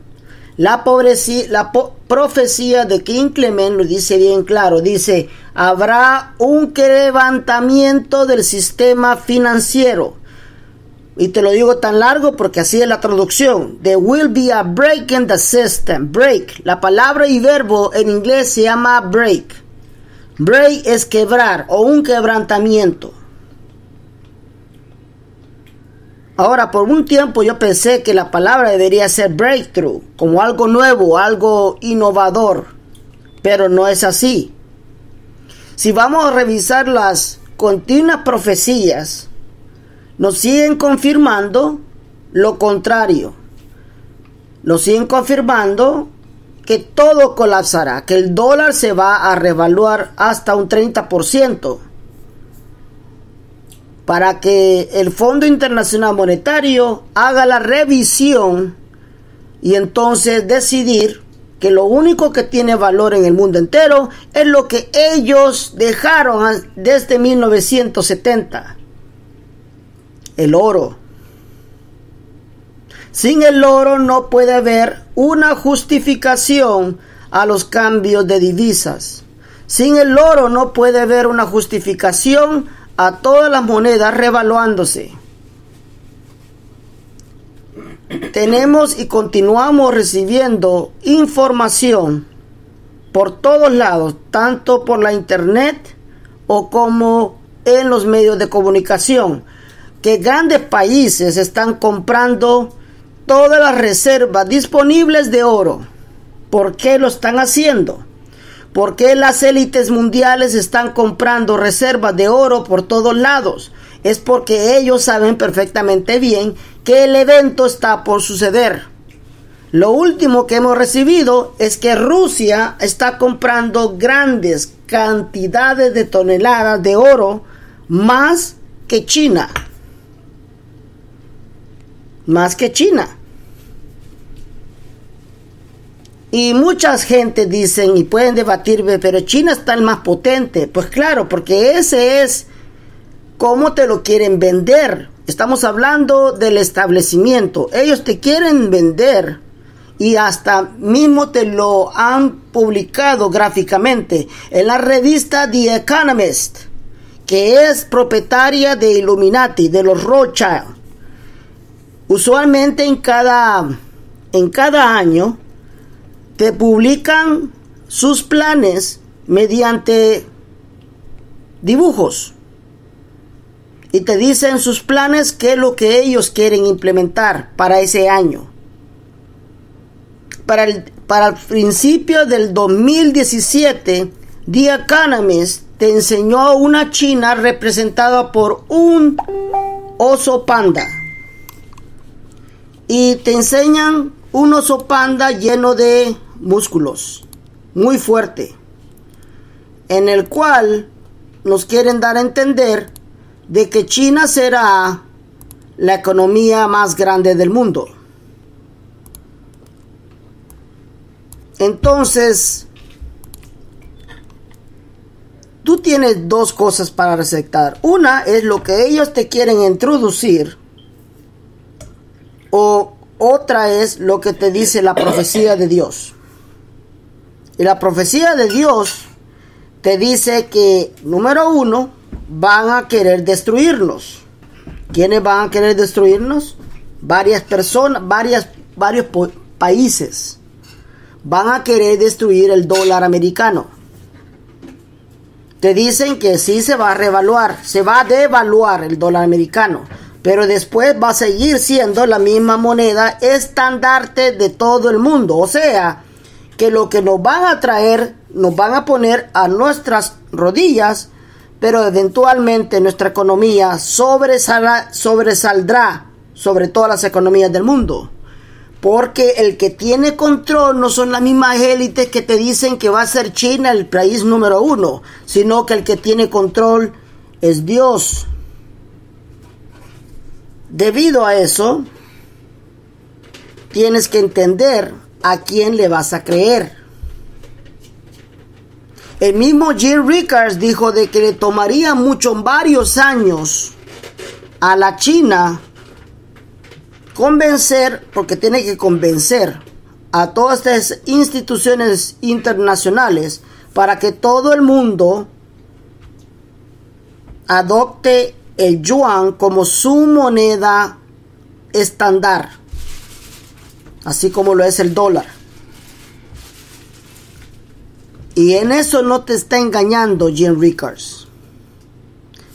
La, pobrecí, la po- profecía de King Clement lo dice bien claro. Dice, habrá un levantamiento del sistema financiero. Y te lo digo tan largo porque así es la traducción. There will be a break in the system. Break. La palabra y verbo en inglés se llama break. Break es quebrar o un quebrantamiento. Ahora, por un tiempo yo pensé que la palabra debería ser breakthrough, como algo nuevo, algo innovador, pero no es así. Si vamos a revisar las continuas profecías, nos siguen confirmando lo contrario. Nos siguen confirmando que todo colapsará, que el dólar se va a revaluar hasta un treinta por ciento. Para que el Fondo Internacional Monetario haga la revisión y entonces decidir que lo único que tiene valor en el mundo entero es lo que ellos dejaron desde mil novecientos setenta. El oro. Sin el oro no puede haber una justificación a los cambios de divisas. Sin el oro no puede haber una justificación a todas las monedas revaluándose. Tenemos y continuamos recibiendo información por todos lados, tanto por la internet o como en los medios de comunicación, que grandes países están comprando todas las reservas disponibles de oro. ¿Por qué lo están haciendo? ¿Por qué las élites mundiales están comprando reservas de oro por todos lados? Es porque ellos saben perfectamente bien que el evento está por suceder. Lo último que hemos recibido es que Rusia está comprando grandes cantidades de toneladas de oro, más que China. Más que China. Y muchas gente dicen y pueden debatir, pero China está el más potente. Pues claro, porque ese es cómo te lo quieren vender. Estamos hablando del establecimiento. Ellos te quieren vender y hasta mismo te lo han publicado gráficamente en la revista The Economist, que es propietaria de Illuminati, de los Rothschild. Usualmente en cada, en cada año te publican sus planes mediante dibujos. Y te dicen sus planes, qué es lo que ellos quieren implementar para ese año. Para el, para el principio del dos mil diecisiete, The Economist te enseñó una China representada por un oso panda. Y te enseñan un oso panda lleno de músculos, muy fuerte, en el cual nos quieren dar a entender de que China será la economía más grande del mundo. Entonces, tú tienes dos cosas para receptar. Una es lo que ellos te quieren introducir, o otra es lo que te dice la profecía de Dios. Y la profecía de Dios te dice que, número uno, van a querer destruirnos. ¿Quiénes van a querer destruirnos? Varias personas, varias, varios países. Van a querer destruir el dólar americano. Te dicen que sí se va a revaluar, se va a devaluar el dólar americano. Pero después va a seguir siendo la misma moneda estandarte de todo el mundo. O sea, que lo que nos van a traer, nos van a poner a nuestras rodillas, pero eventualmente nuestra economía sobresala, sobresaldrá sobre todas las economías del mundo. Porque el que tiene control no son las mismas élites que te dicen que va a ser China el país número uno, sino que el que tiene control es Dios. Debido a eso, tienes que entender a quién le vas a creer. El mismo Jim Rickards dijo de que le tomaría mucho, varios años a la China convencer, porque tiene que convencer a todas estas instituciones internacionales para que todo el mundo adopte el yuan como su moneda estándar, así como lo es el dólar. Y en eso no te está engañando Jim Rickards.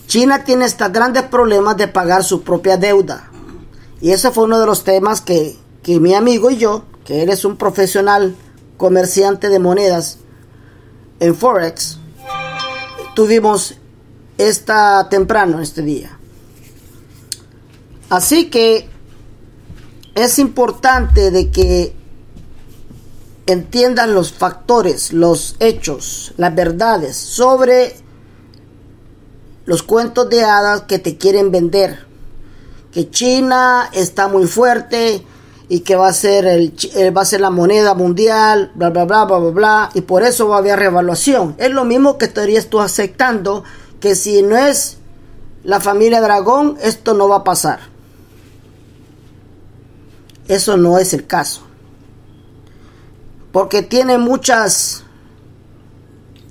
China tiene estos grandes problemas de pagar su propia deuda. Y ese fue uno de los temas que, que mi amigo y yo, que él es un profesional comerciante de monedas en Forex, tuvimos esta temprano este día. Así que es importante de que entiendan los factores, los hechos, las verdades sobre los cuentos de hadas que te quieren vender. Que China está muy fuerte y que va a ser el, va a ser la moneda mundial, bla, bla, bla, bla, bla, bla, y por eso va a haber revaluación. Es lo mismo que estarías tú aceptando, que si no es la familia Dragón, esto no va a pasar. Eso no es el caso. Porque tiene muchas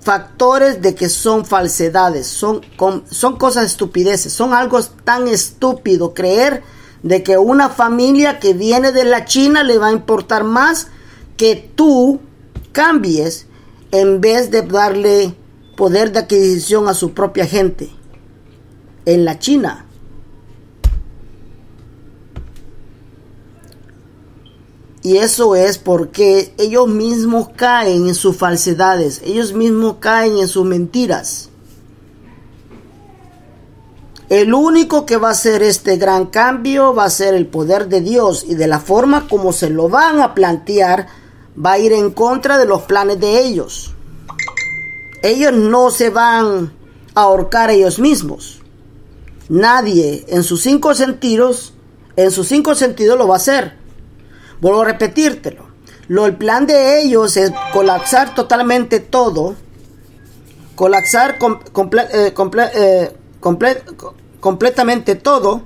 factores de que son falsedades, son, son cosas estupideces, son algo tan estúpido creer de que una familia que viene de la China le va a importar más que tú cambies en vez de darle poder de adquisición a su propia gente en la China. Y eso es porque ellos mismos caen en sus falsedades, ellos mismos caen en sus mentiras. El único que va a hacer este gran cambio va a ser el poder de Dios, y de la forma como se lo van a plantear va a ir en contra de los planes de ellos. Ellos no se van a ahorcar ellos mismos. Nadie en sus cinco sentidos, en sus cinco sentidos lo va a hacer. Vuelvo a repetírtelo. Lo, el plan de ellos es colapsar totalmente todo. Colapsar com, comple, eh, comple, eh, comple, completamente todo.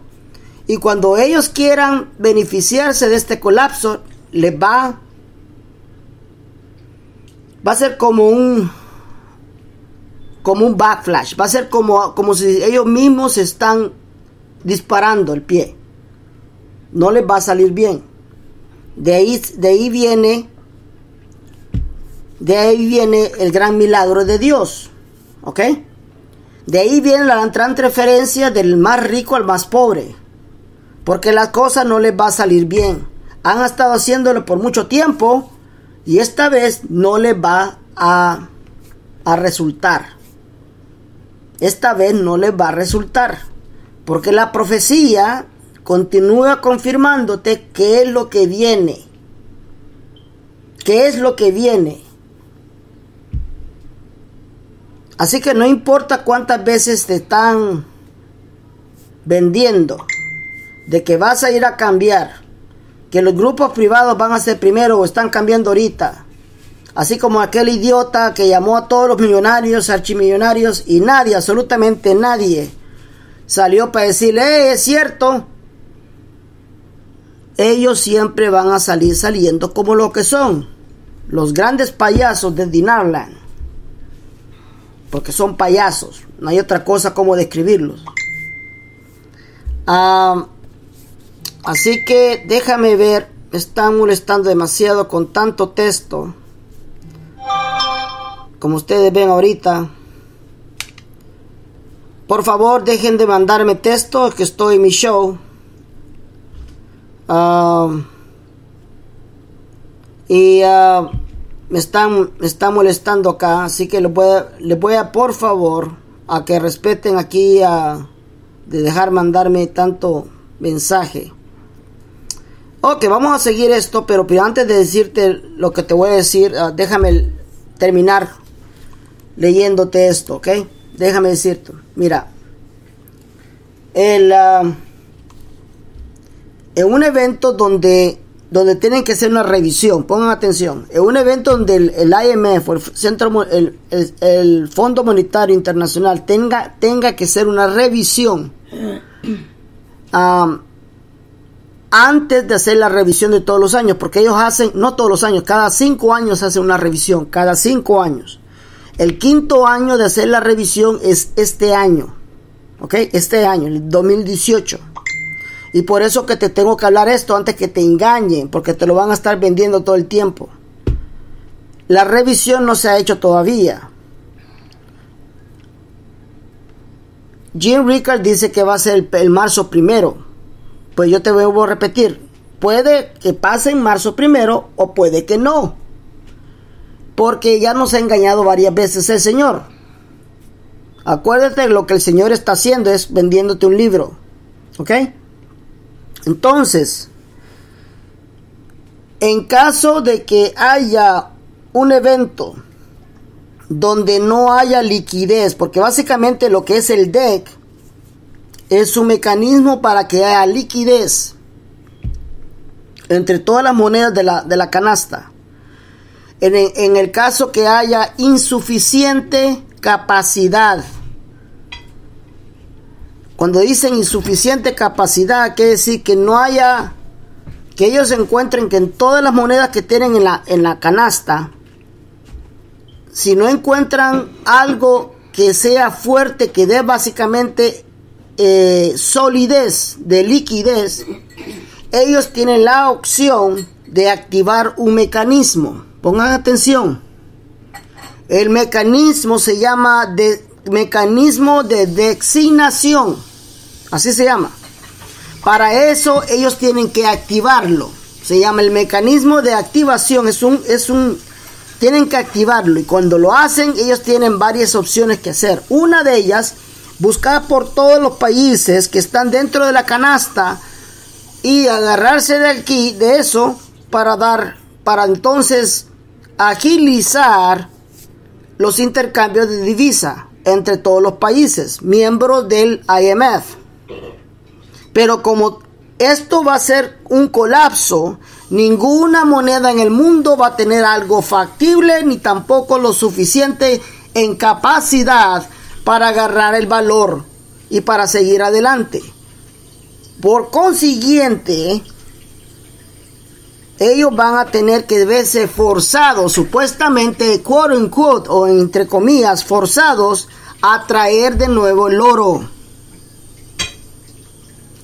Y cuando ellos quieran beneficiarse de este colapso, les va, va a ser como un, como un backflash. Va a ser como, como si ellos mismos están disparando el pie. No les va a salir bien. De ahí, de ahí viene, de ahí viene el gran milagro de Dios, ¿ok? De ahí viene la transferencia del más rico al más pobre, porque las cosas no les va a salir bien. Han estado haciéndolo por mucho tiempo y esta vez no les va a, a resultar. Esta vez no les va a resultar, porque la profecía continúa confirmándote qué es lo que viene. ¿Qué es lo que viene? Así que no importa cuántas veces te están vendiendo de que vas a ir a cambiar, que los grupos privados van a ser primero o están cambiando ahorita. Así como aquel idiota que llamó a todos los millonarios, archimillonarios, y nadie, absolutamente nadie, salió para decirle, eh, es cierto. Ellos siempre van a salir saliendo como lo que son, los grandes payasos de Dinarland. Porque son payasos, no hay otra cosa como describirlos. Ah, así que déjame ver, me están molestando demasiado con tanto texto. Como ustedes ven ahorita. Por favor, dejen de mandarme texto, que estoy en mi show. Uh, y uh, me están me están molestando acá, así que les voy a, les voy a por favor a que respeten aquí uh, de dejar mandarme tanto mensaje. Ok, vamos a seguir esto, pero, pero antes de decirte lo que te voy a decir, uh, déjame terminar leyéndote esto, ok, déjame decirte, mira, el... Uh, en un evento donde, donde tienen que hacer una revisión, pongan atención, en un evento donde el, el I M F, el, Centro, el, el, el Fondo Monetario Internacional tenga, tenga que hacer una revisión, um, antes de hacer la revisión de todos los años, porque ellos hacen, no todos los años, cada cinco años hacen una revisión, cada cinco años. El quinto año de hacer la revisión es este año, ¿ok? Este año, el dos mil dieciocho. Y por eso que te tengo que hablar esto antes que te engañen, porque te lo van a estar vendiendo todo el tiempo. La revisión no se ha hecho todavía. Jim Rickards dice que va a ser el, el marzo primero. pues yo te vuelvo a repetir, puede que pase en marzo primero o puede que no, porque ya nos ha engañado varias veces el Señor. Acuérdate, lo que el Señor está haciendo es vendiéndote un libro, ¿ok? Entonces, en caso de que haya un evento donde no haya liquidez, porque básicamente lo que es el D E C es un mecanismo para que haya liquidez entre todas las monedas de la, de la canasta. En, en el caso que haya insuficiente capacidad. Cuando dicen insuficiente capacidad, quiere decir que no haya, que ellos encuentren que en todas las monedas que tienen en la, en la canasta, si no encuentran algo que sea fuerte, que dé básicamente eh, solidez de liquidez, ellos tienen la opción de activar un mecanismo. Pongan atención. El mecanismo se llama de, mecanismo de designación. Así se llama. Para eso ellos tienen que activarlo. Se llama el mecanismo de activación. Es un, es un, tienen que activarlo. Y cuando lo hacen, ellos tienen varias opciones que hacer. Una de ellas, buscar por todos los países que están dentro de la canasta y agarrarse de aquí, de eso, para dar, para entonces agilizar los intercambios de divisa entre todos los países miembros del I M F. Pero como esto va a ser un colapso, ninguna moneda en el mundo va a tener algo factible ni tampoco lo suficiente en capacidad para agarrar el valor y para seguir adelante. Por consiguiente, ellos van a tener que verse forzados, supuestamente, quote unquote, o entre comillas, forzados a traer de nuevo el oro.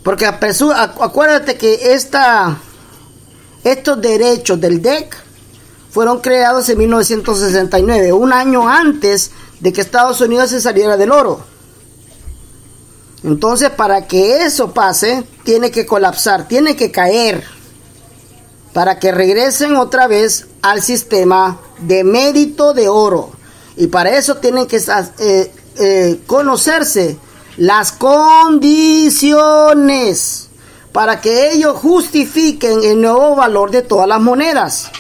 Porque acuérdate que esta, estos derechos del D E C fueron creados en mil novecientos sesenta y nueve, un año antes de que Estados Unidos se saliera del oro. Entonces, para que eso pase, tiene que colapsar, tiene que caer, para que regresen otra vez al sistema de mérito de oro. Y para eso tienen que eh, eh, conocerse las condiciones, para que ellos justifiquen el nuevo valor de todas las monedas.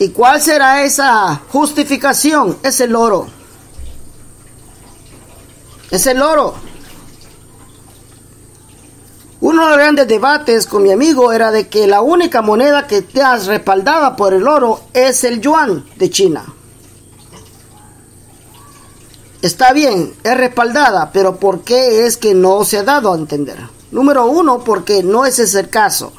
¿Y cuál será esa justificación? Es el oro. Es el oro. Uno de los grandes debates con mi amigo era de que la única moneda que está respaldada por el oro es el yuan de China. Está bien, es respaldada, pero ¿por qué es que no se ha dado a entender? Número uno, porque no ese es el caso.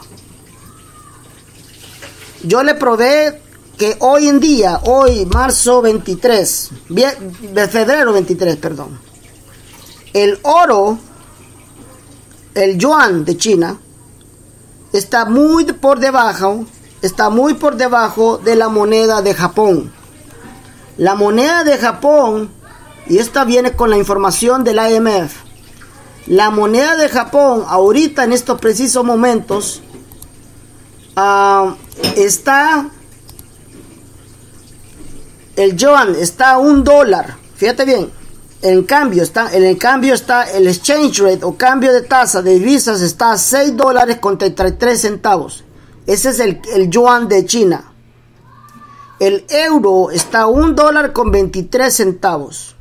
Yo le probé que hoy en día, hoy marzo veintitrés, de febrero veintitrés, perdón, el oro, el yuan de China, está muy por debajo, está muy por debajo de la moneda de Japón. La moneda de Japón, y esta viene con la información del I M F, la moneda de Japón ahorita en estos precisos momentos uh, está, el yuan está a un dólar, fíjate bien. En cambio, está, en el cambio está el exchange rate o cambio de tasa de divisas, está a seis dólares con treinta y tres centavos. Ese es el, el yuan de China. El euro está a un dólar con veintitrés centavos.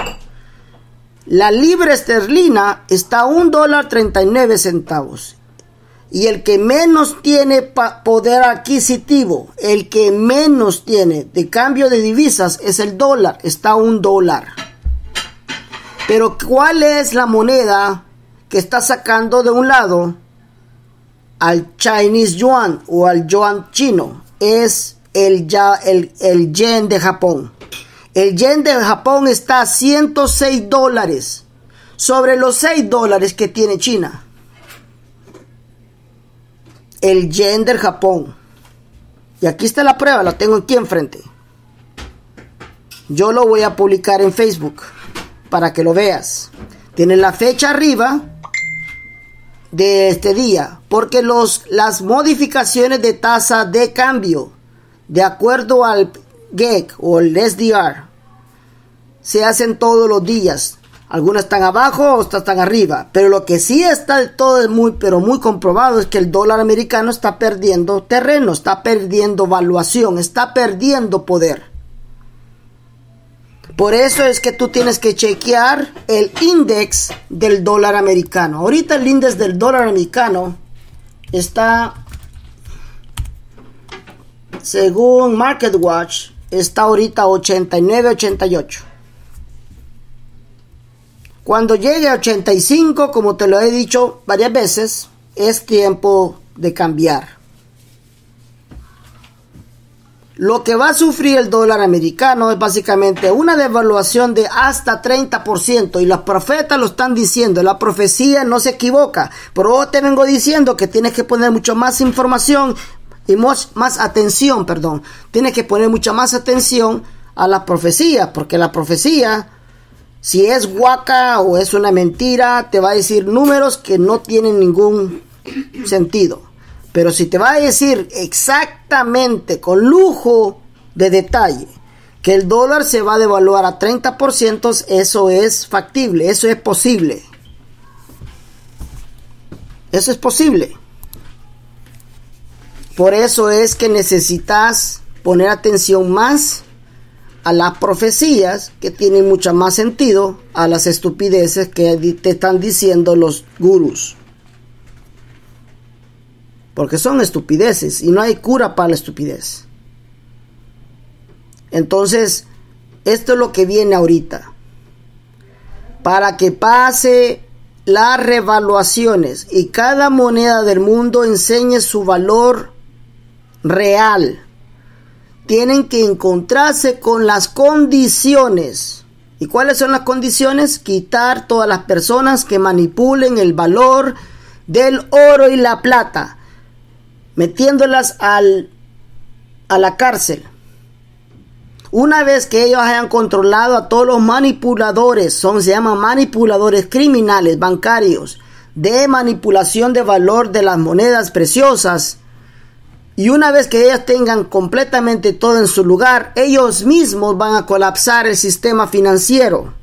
La libra esterlina está a un dólar treinta y nueve centavos. Y el que menos tiene poder adquisitivo, el que menos tiene de cambio de divisas es el dólar, está a un dólar. Pero ¿cuál es la moneda que está sacando de un lado al Chinese yuan o al yuan chino? Es el, ya, el, el yen de Japón. El yen de Japón está a ciento seis dólares, sobre los seis dólares que tiene China. El yen del Japón. Y aquí está la prueba, la tengo aquí enfrente. Yo lo voy a publicar en Facebook, para que lo veas. Tiene la fecha arriba de este día, porque los, las modificaciones de tasa de cambio de acuerdo al G E C o el S D R se hacen todos los días. Algunas están abajo, otras están arriba, pero lo que sí está del todo es muy pero muy comprobado es que el dólar americano está perdiendo terreno, está perdiendo valuación, está perdiendo poder. Por eso es que tú tienes que chequear el índice del dólar americano. Ahorita el índice del dólar americano está, según MarketWatch, está ahorita ochenta y nueve ochenta y ocho. Cuando llegue a ochenta y cinco, como te lo he dicho varias veces, es tiempo de cambiar. Lo que va a sufrir el dólar americano es básicamente una devaluación de hasta treinta por ciento. Y los profetas lo están diciendo, la profecía no se equivoca. Pero te vengo diciendo que tienes que poner mucho más información y más, más atención, perdón. Tienes que poner mucha más atención a las profecías, porque la profecía, si es huaca o es una mentira, te va a decir números que no tienen ningún sentido. Pero si te va a decir exactamente, con lujo de detalle, que el dólar se va a devaluar a treinta por ciento, eso es factible, eso es posible. Eso es posible. Por eso es que necesitas poner atención más a las profecías, que tienen mucho más sentido a las estupideces que te están diciendo los gurús, porque son estupideces y no hay cura para la estupidez. Entonces, esto es lo que viene ahorita. Para que pase las revaluaciones y cada moneda del mundo enseñe su valor real, tienen que encontrarse con las condiciones. ¿Y cuáles son las condiciones? Quitar todas las personas que manipulen el valor del oro y la plata, metiéndolas al, a la cárcel. Una vez que ellos hayan controlado a todos los manipuladores, son, se llaman manipuladores criminales bancarios, de manipulación de valor de las monedas preciosas. Y una vez que ellas tengan completamente todo en su lugar, ellos mismos van a colapsar el sistema financiero.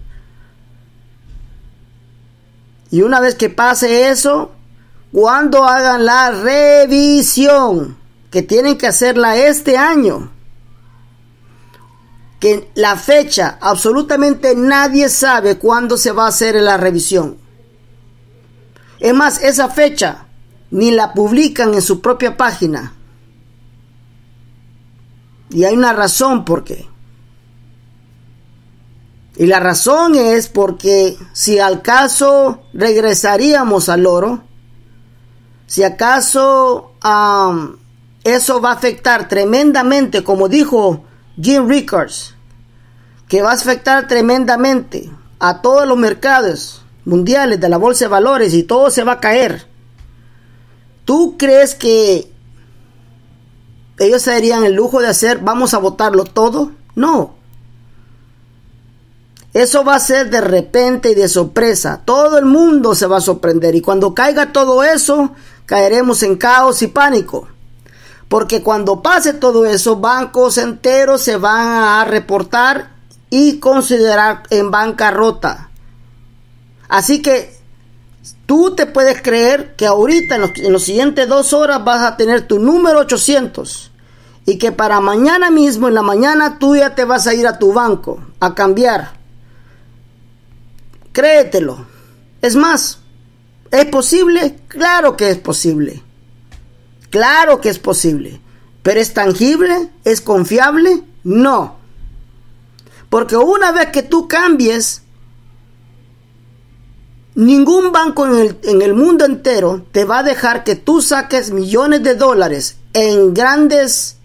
Y una vez que pase eso, cuando hagan la revisión, que tienen que hacerla este año, que la fecha, absolutamente nadie sabe cuándo se va a hacer la revisión. Es más, esa fecha ni la publican en su propia página. Y hay una razón por qué. Y la razón es porque si al caso regresaríamos al oro, si acaso um, eso va a afectar tremendamente, como dijo Jim Rickards, que va a afectar tremendamente a todos los mercados mundiales de la bolsa de valores y todo se va a caer. ¿Tú crees que ellos se darían el lujo de hacer, vamos a votarlo todo? No. Eso va a ser de repente y de sorpresa. Todo el mundo se va a sorprender. Y cuando caiga todo eso, caeremos en caos y pánico. Porque cuando pase todo eso, bancos enteros se van a reportar y considerar en bancarrota. Así que tú te puedes creer que ahorita en los, en los siguientes dos horas vas a tener tu número ochocientos y que para mañana mismo, en la mañana, tú ya te vas a ir a tu banco a cambiar. Créetelo. Es más, ¿es posible? Claro que es posible. Claro que es posible. ¿Pero es tangible? ¿Es confiable? No. Porque una vez que tú cambies, ningún banco en el, en el mundo entero te va a dejar que tú saques millones de dólares en grandes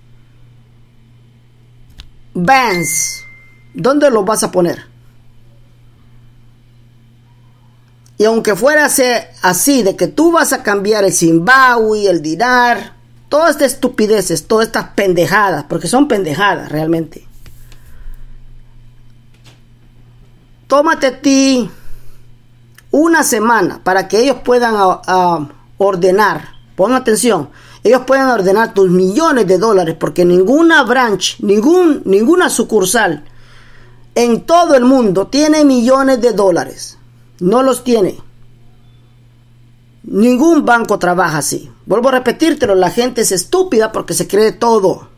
bands. ¿Dónde los vas a poner? Y aunque fuera así, de que tú vas a cambiar el Zimbabue, el dinar, todas estas estupideces, todas estas pendejadas, porque son pendejadas realmente. Tómate a ti una semana para que ellos puedan a, a ordenar, pon atención, ellos puedan ordenar tus millones de dólares, porque ninguna branch, ningún, ninguna sucursal en todo el mundo tiene millones de dólares. No los tiene. Ningún banco trabaja así. Vuelvo a repetírtelo, la gente es estúpida porque se cree todo.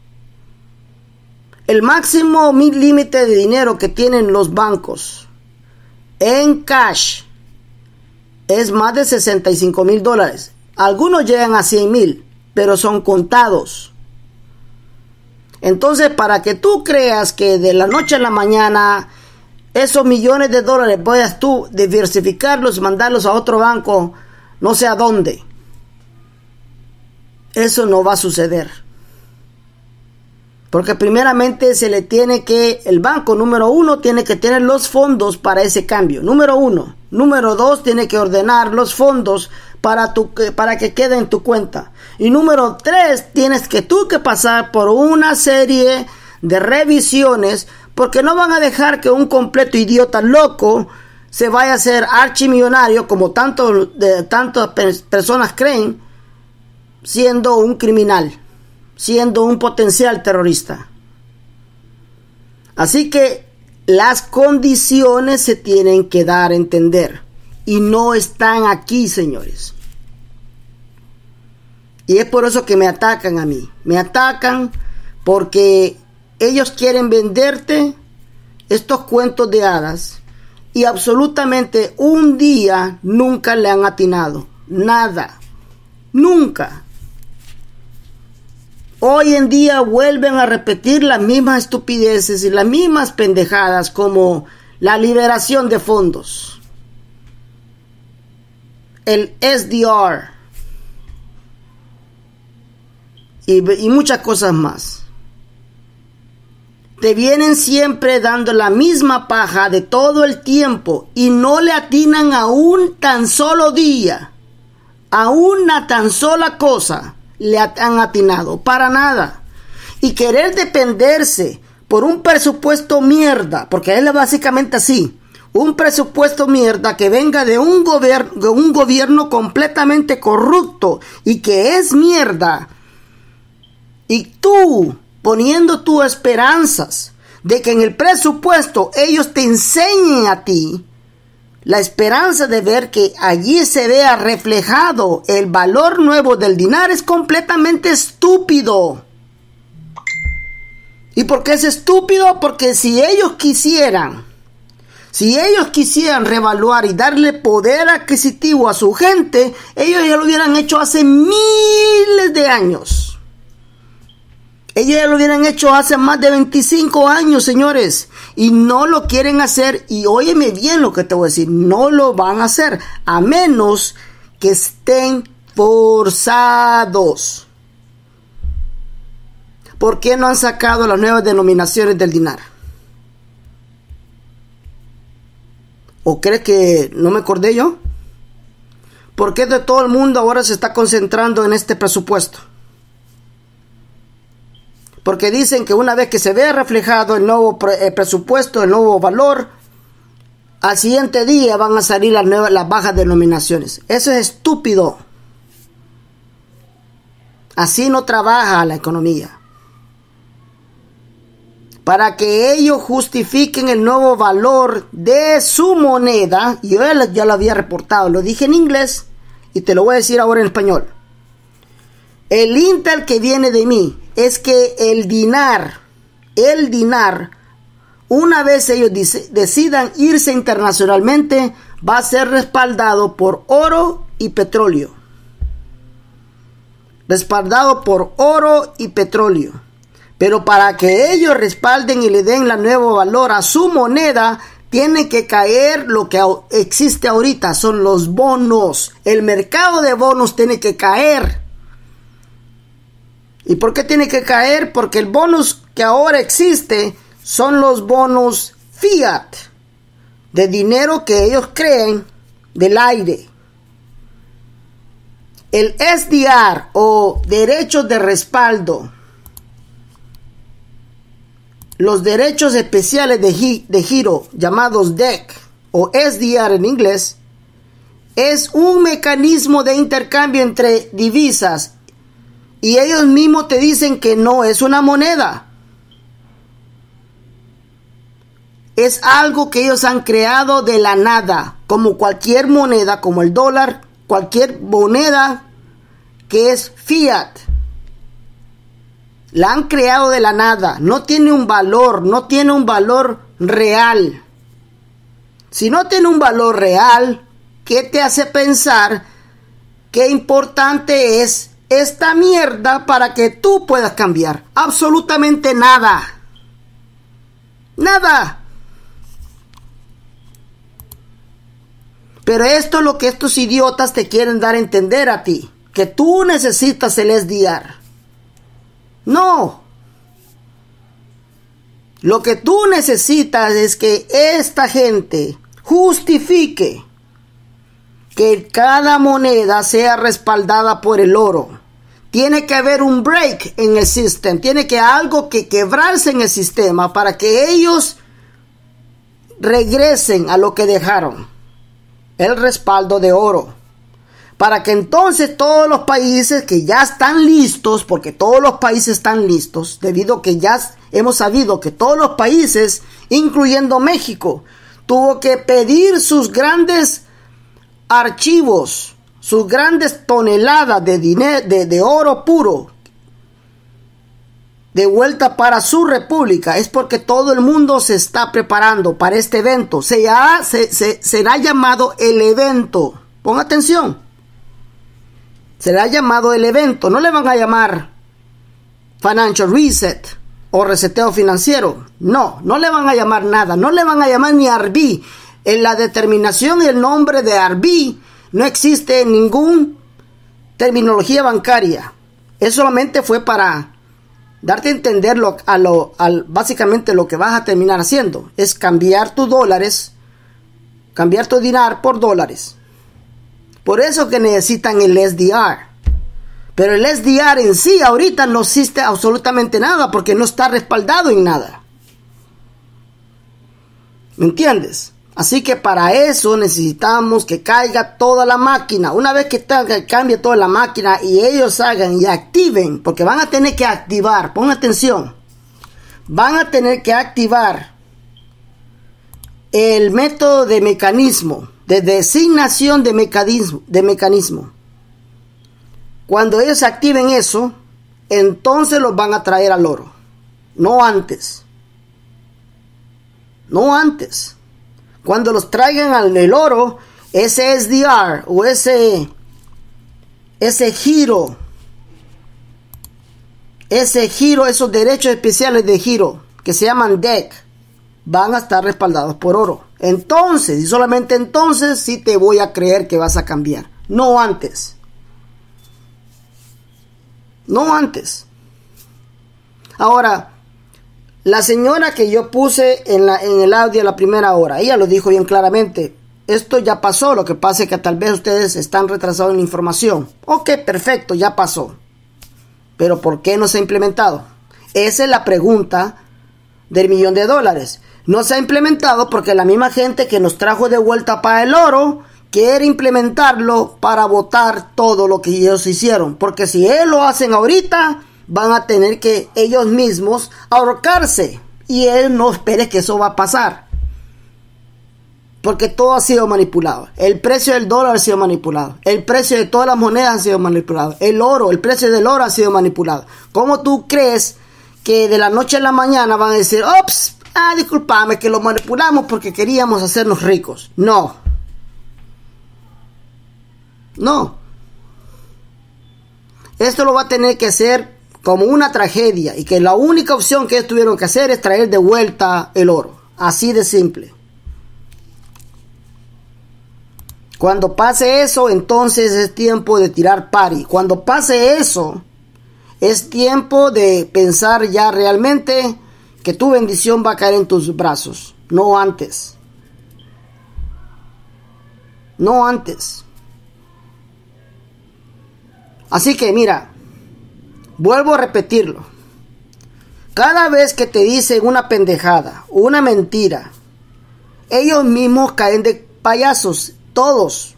El máximo límite de dinero que tienen los bancos en cash es más de sesenta y cinco mil dólares. Algunos llegan a cien mil, pero son contados. Entonces, para que tú creas que de la noche a la mañana esos millones de dólares puedas tú diversificarlos, mandarlos a otro banco, no sé a dónde, eso no va a suceder. Porque primeramente se le tiene que, el banco número uno tiene que tener los fondos para ese cambio, número uno. Número dos, tiene que ordenar los fondos para, tu, para que quede en tu cuenta. Y número tres, tienes que tú que pasar por una serie de revisiones, porque no van a dejar que un completo idiota loco se vaya a ser archimillonario, como tanto, de, tantas personas creen, siendo un criminal, siendo un potencial terrorista. Así que las condiciones se tienen que dar a entender, y no están aquí, señores. Y es por eso que me atacan a mí. Me atacan porque ellos quieren venderte estos cuentos de hadas, y absolutamente un día nunca le han atinado nada, nunca. Hoy en día vuelven a repetir las mismas estupideces y las mismas pendejadas, como la liberación de fondos, el S D R y, y muchas cosas más. Te vienen siempre dando la misma paja de todo el tiempo y no le atinan a un tan solo día, a una tan sola cosa le han atinado, para nada. Y querer dependerse por un presupuesto mierda, porque él es básicamente así, un presupuesto mierda que venga de un, gober- de un gobierno completamente corrupto y que es mierda, y tú poniendo tus esperanzas de que en el presupuesto ellos te enseñen a ti la esperanza de ver que allí se vea reflejado el valor nuevo del dinar, es completamente estúpido. ¿Y por qué es estúpido? Porque si ellos quisieran, si ellos quisieran revaluar y darle poder adquisitivo a su gente, ellos ya lo hubieran hecho hace miles de años. Ellos ya lo hubieran hecho hace más de veinticinco años, señores. Y no lo quieren hacer. Y óyeme bien lo que te voy a decir. No lo van a hacer. A menos que estén forzados. ¿Por qué no han sacado las nuevas denominaciones del dinar? ¿O crees que no me acordé yo? ¿Por qué de todo el mundo ahora se está concentrando en este presupuesto? Porque dicen que una vez que se vea reflejado el nuevo pre- el presupuesto, el nuevo valor, al siguiente día van a salir las nuevas, las bajas denominaciones. Eso es estúpido. Así no trabaja la economía. Para que ellos justifiquen el nuevo valor de su moneda, yo ya lo había reportado, lo dije en inglés y te lo voy a decir ahora en español. El Intel que viene de mí es que el dinar, el dinar, una vez ellos decidan irse internacionalmente, va a ser respaldado por oro y petróleo. Respaldado por oro y petróleo. Pero para que ellos respalden y le den el nuevo valor a su moneda, tiene que caer lo que existe ahorita, son los bonos. El mercado de bonos tiene que caer. ¿Y por qué tiene que caer? Porque el bonus que ahora existe son los bonos fiat, de dinero que ellos creen del aire. El S D R o derechos de respaldo, los derechos especiales de, gi- de giro llamados D E C o S D R en inglés, es un mecanismo de intercambio entre divisas y ellos mismos te dicen que no es una moneda. Es algo que ellos han creado de la nada, como cualquier moneda, como el dólar, cualquier moneda que es fiat. La han creado de la nada, no tiene un valor, no tiene un valor real. Si no tiene un valor real, ¿qué te hace pensar qué importante es esta mierda para que tú puedas cambiar? Absolutamente nada. Nada. Pero esto es lo que estos idiotas te quieren dar a entender a ti. Que tú necesitas el S D R. No. Lo que tú necesitas es que esta gente justifique que cada moneda sea respaldada por el oro. Tiene que haber un break en el sistema. Tiene que haber algo que quebrarse en el sistema para que ellos regresen a lo que dejaron. El respaldo de oro. Para que entonces todos los países que ya están listos, porque todos los países están listos, debido a que ya hemos sabido que todos los países, incluyendo México, tuvo que pedir sus grandes archivos, sus grandes toneladas de, dinero, de, de oro puro de vuelta para su república. Es porque todo el mundo se está preparando para este evento. Se ha, se, se, será llamado el evento. Pon atención. Será llamado el evento. No le van a llamar Financial Reset o reseteo financiero. No, no le van a llamar nada. No le van a llamar ni R B. En la determinación y el nombre de R B no existe ninguna terminología bancaria. Eso solamente fue para darte a entender lo, a lo, a básicamente lo que vas a terminar haciendo. Es cambiar tus dólares, cambiar tu dinar por dólares. Por eso que necesitan el S D R. Pero el S D R en sí ahorita no existe absolutamente nada porque no está respaldado en nada. ¿Me entiendes? Así que para eso necesitamos que caiga toda la máquina. Una vez que cambie toda la máquina y ellos hagan y activen, porque van a tener que activar, pon atención, van a tener que activar el método de mecanismo, de designación de mecanismo, de mecanismo. Cuando ellos activen eso, entonces los van a traer al oro. No antes. No antes. Cuando los traigan al el oro, ese S D R o ese, ese giro, ese giro, esos derechos especiales de giro que se llaman D E C, van a estar respaldados por oro. Entonces, y solamente entonces, sí te voy a creer que vas a cambiar. No antes. No antes. Ahora, la señora que yo puse en, la, en el audio a la primera hora, ella lo dijo bien claramente. Esto ya pasó, lo que pasa es que tal vez ustedes están retrasados en la información. Ok, perfecto, ya pasó. Pero ¿por qué no se ha implementado? Esa es la pregunta del millón de dólares. No se ha implementado porque la misma gente que nos trajo de vuelta para el oro quiere implementarlo para votar todo lo que ellos hicieron. Porque si ellos lo hacen ahorita, van a tener que ellos mismos ahorcarse. Y él no espere que eso va a pasar. Porque todo ha sido manipulado. El precio del dólar ha sido manipulado. El precio de todas las monedas ha sido manipulado. El oro, el precio del oro ha sido manipulado. ¿Cómo tú crees que de la noche a la mañana van a decir, ops, ah, discúlpame que lo manipulamos porque queríamos hacernos ricos? No. No. Esto lo va a tener que hacer como una tragedia, y que la única opción que ellos tuvieron que hacer es traer de vuelta el oro. Así de simple. Cuando pase eso, entonces es tiempo de tirar pari. Cuando pase eso, es tiempo de pensar ya realmente que tu bendición va a caer en tus brazos. No antes. No antes. Así que mira, vuelvo a repetirlo. Cada vez que te dicen una pendejada, una mentira, ellos mismos caen de payasos, todos.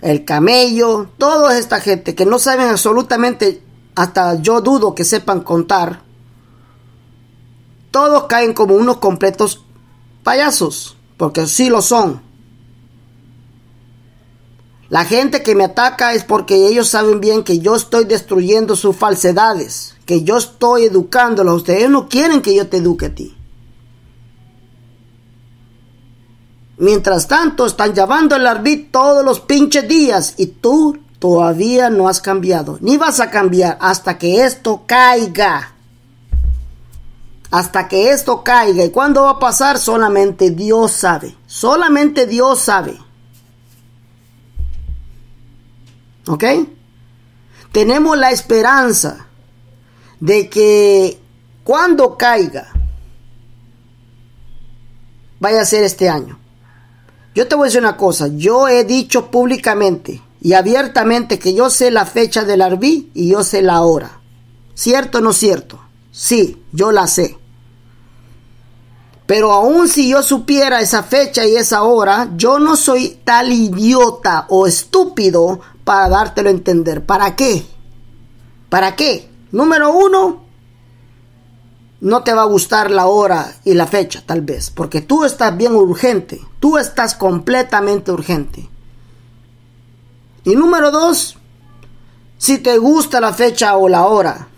el camello, toda esta gente que no saben absolutamente, hasta yo dudo que sepan contar, todos caen como unos completos payasos, porque sí lo son. La gente que me ataca es porque ellos saben bien que yo estoy destruyendo sus falsedades, que yo estoy educándolos a ustedes. Ellos no quieren que yo te eduque a ti. Mientras tanto, están llevando el arbit todos los pinches días y tú todavía no has cambiado. Ni vas a cambiar hasta que esto caiga. Hasta que esto caiga. ¿Y cuándo va a pasar? Solamente Dios sabe. Solamente Dios sabe. ¿Ok? Tenemos la esperanza de que cuando caiga, vaya a ser este año. Yo te voy a decir una cosa. Yo he dicho públicamente y abiertamente que yo sé la fecha del Arbi y yo sé la hora. ¿Cierto o no cierto? Sí, yo la sé. Pero aún si yo supiera esa fecha y esa hora, yo no soy tal idiota o estúpido para dártelo a entender. ¿Para qué? ¿Para qué? Número uno, no te va a gustar la hora y la fecha, tal vez, porque tú estás bien urgente. Tú estás completamente urgente. Y número dos, si te gusta la fecha o la hora,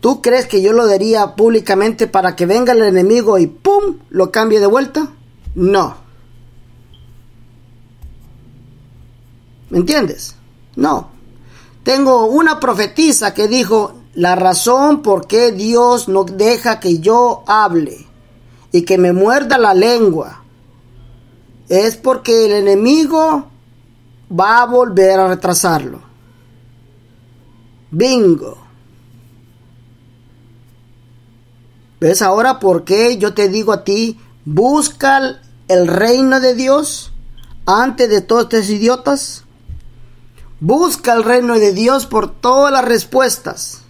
¿tú crees que yo lo diría públicamente para que venga el enemigo y ¡pum! ¿Lo cambie de vuelta? No. ¿Me entiendes? No. Tengo una profetisa que dijo: la razón por qué Dios no deja que yo hable y que me muerda la lengua es porque el enemigo va a volver a retrasarlo. Bingo. ¿Ves ahora por qué yo te digo a ti: busca el reino de Dios antes de todos estos idiotas? Busca el reino de Dios por todas las respuestas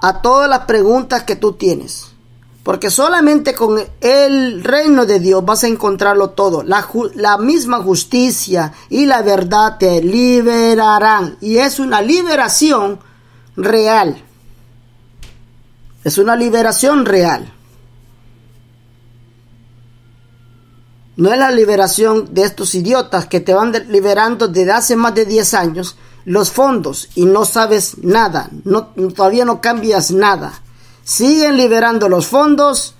a todas las preguntas que tú tienes. Porque solamente con el reino de Dios vas a encontrarlo todo. La, la misma justicia y la verdad te liberarán. Y es una liberación real. Es una liberación real. No es la liberación de estos idiotas que te van liberando desde hace más de diez años. Los fondos y no sabes nada, no, todavía no cambias nada. Siguen liberando los fondos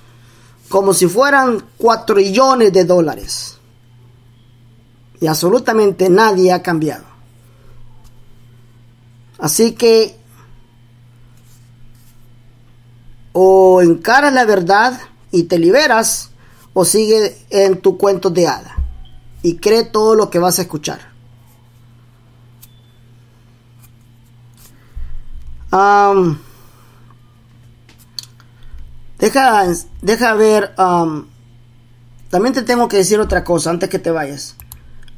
como si fueran cuatro millones de dólares. Y absolutamente nadie ha cambiado. Así que o encaras la verdad y te liberas, o sigue en tu cuento de hada y cree todo lo que vas a escuchar. Um, deja, deja ver. Um, también te tengo que decir otra cosa antes que te vayas.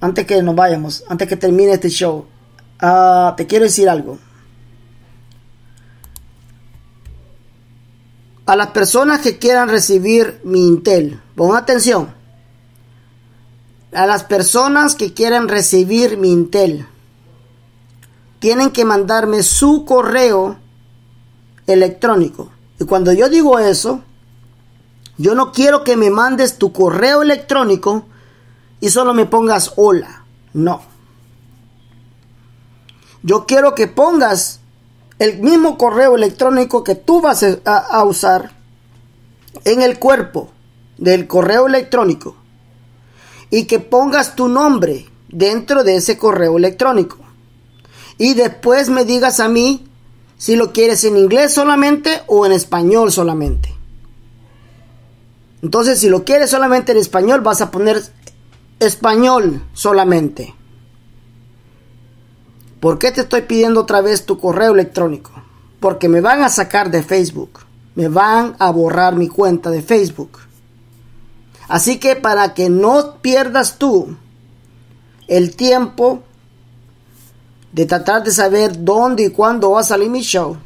Antes que nos vayamos, antes que termine este show. Uh, te quiero decir algo. A las personas que quieran recibir mi Intel, pon atención. A las personas que quieran recibir mi Intel, tienen que mandarme su correo electrónico. Y cuando yo digo eso, yo no quiero que me mandes tu correo electrónico y solo me pongas hola. No. Yo quiero que pongas el mismo correo electrónico que tú vas a, a usar en el cuerpo del correo electrónico. Y que pongas tu nombre dentro de ese correo electrónico. Y después me digas a mí si lo quieres en inglés solamente o en español solamente. Entonces, si lo quieres solamente en español, vas a poner español solamente. ¿Por qué te estoy pidiendo otra vez tu correo electrónico? Porque me van a sacar de Facebook. Me van a borrar mi cuenta de Facebook. Así que para que no pierdas tú el tiempo de tratar de saber dónde y cuándo va a salir mi show,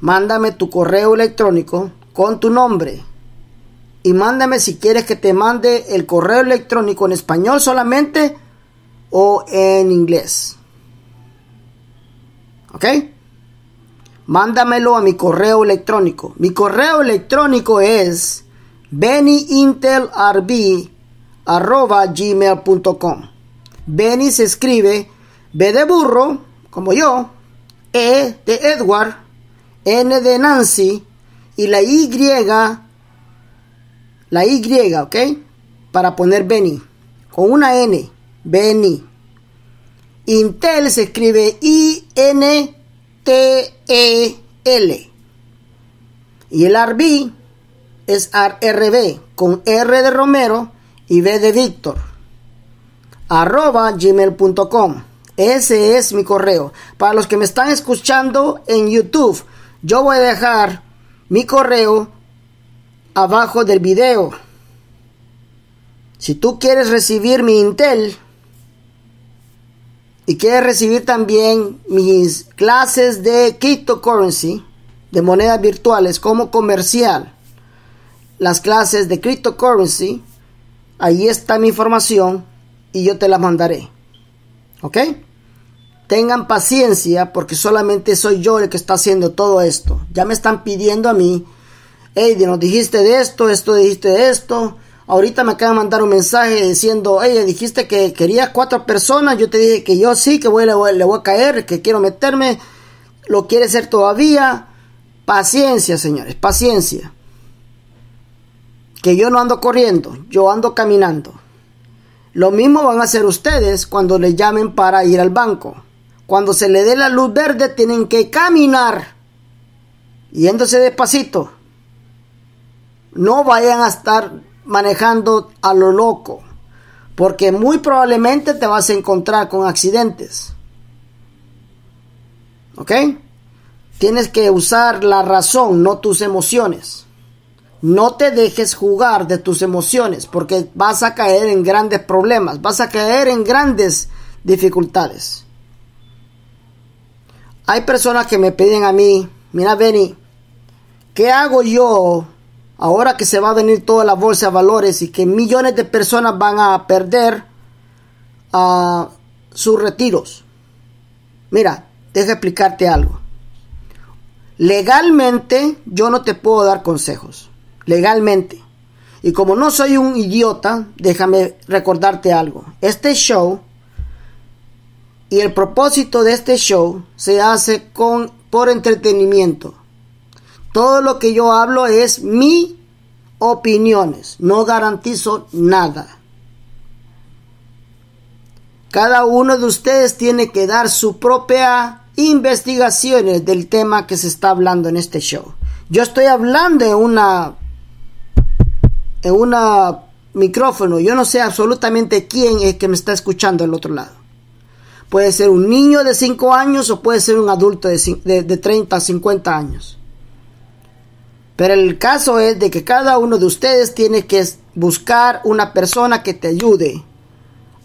mándame tu correo electrónico con tu nombre y mándame si quieres que te mande el correo electrónico en español solamente o en inglés. ¿Ok? Mándamelo a mi correo electrónico. Mi correo electrónico es benny intel r b arroba gmail punto com. Benny se escribe B de burro, como yo, E de Edward, N de Nancy y la Y, la Y, ¿ok? Para poner Benny, con una N, Benny. Intel se escribe I N T E L. Y el R B es R B, con R de Romero y B de Víctor. Arroba gmail punto com. Ese es mi correo. Para los que me están escuchando en YouTube, yo voy a dejar mi correo abajo del video. Si tú quieres recibir mi Intel y quieres recibir también mis clases de cryptocurrency, de monedas virtuales como comercial, las clases de cryptocurrency, ahí está mi información y yo te la mandaré. ¿Ok? Tengan paciencia porque solamente soy yo el que está haciendo todo esto. Ya me están pidiendo a mí, hey, nos dijiste de esto, esto dijiste de esto. Ahorita me acaban de mandar un mensaje diciendo, hey, dijiste que querías cuatro personas. Yo te dije que yo sí, que voy, le, voy, le voy a caer, que quiero meterme. ¿Lo quiere hacer todavía? Paciencia, señores, paciencia. Que yo no ando corriendo, yo ando caminando. Lo mismo van a hacer ustedes cuando les llamen para ir al banco. Cuando se le dé la luz verde tienen que caminar, yéndose despacito. No vayan a estar manejando a lo loco, porque muy probablemente te vas a encontrar con accidentes. ¿Ok? Tienes que usar la razón, no tus emociones. No te dejes jugar de tus emociones, porque vas a caer en grandes problemas, vas a caer en grandes dificultades. Hay personas que me piden a mí, mira Benny, ¿qué hago yo ahora que se va a venir toda la bolsa de valores y que millones de personas van a perder uh, sus retiros? Mira, deja explicarte algo. Legalmente yo no te puedo dar consejos. Legalmente. Y como no soy un idiota, déjame recordarte algo. Este show y el propósito de este show se hace con, por entretenimiento. Todo lo que yo hablo es mis opiniones. No garantizo nada. Cada uno de ustedes tiene que dar su propia investigación del tema que se está hablando en este show. Yo estoy hablando en una... en un micrófono. Yo no sé absolutamente quién es que me está escuchando del otro lado. Puede ser un niño de cinco años o puede ser un adulto de, de, de treinta a cincuenta años. Pero el caso es de que cada uno de ustedes tiene que buscar una persona que te ayude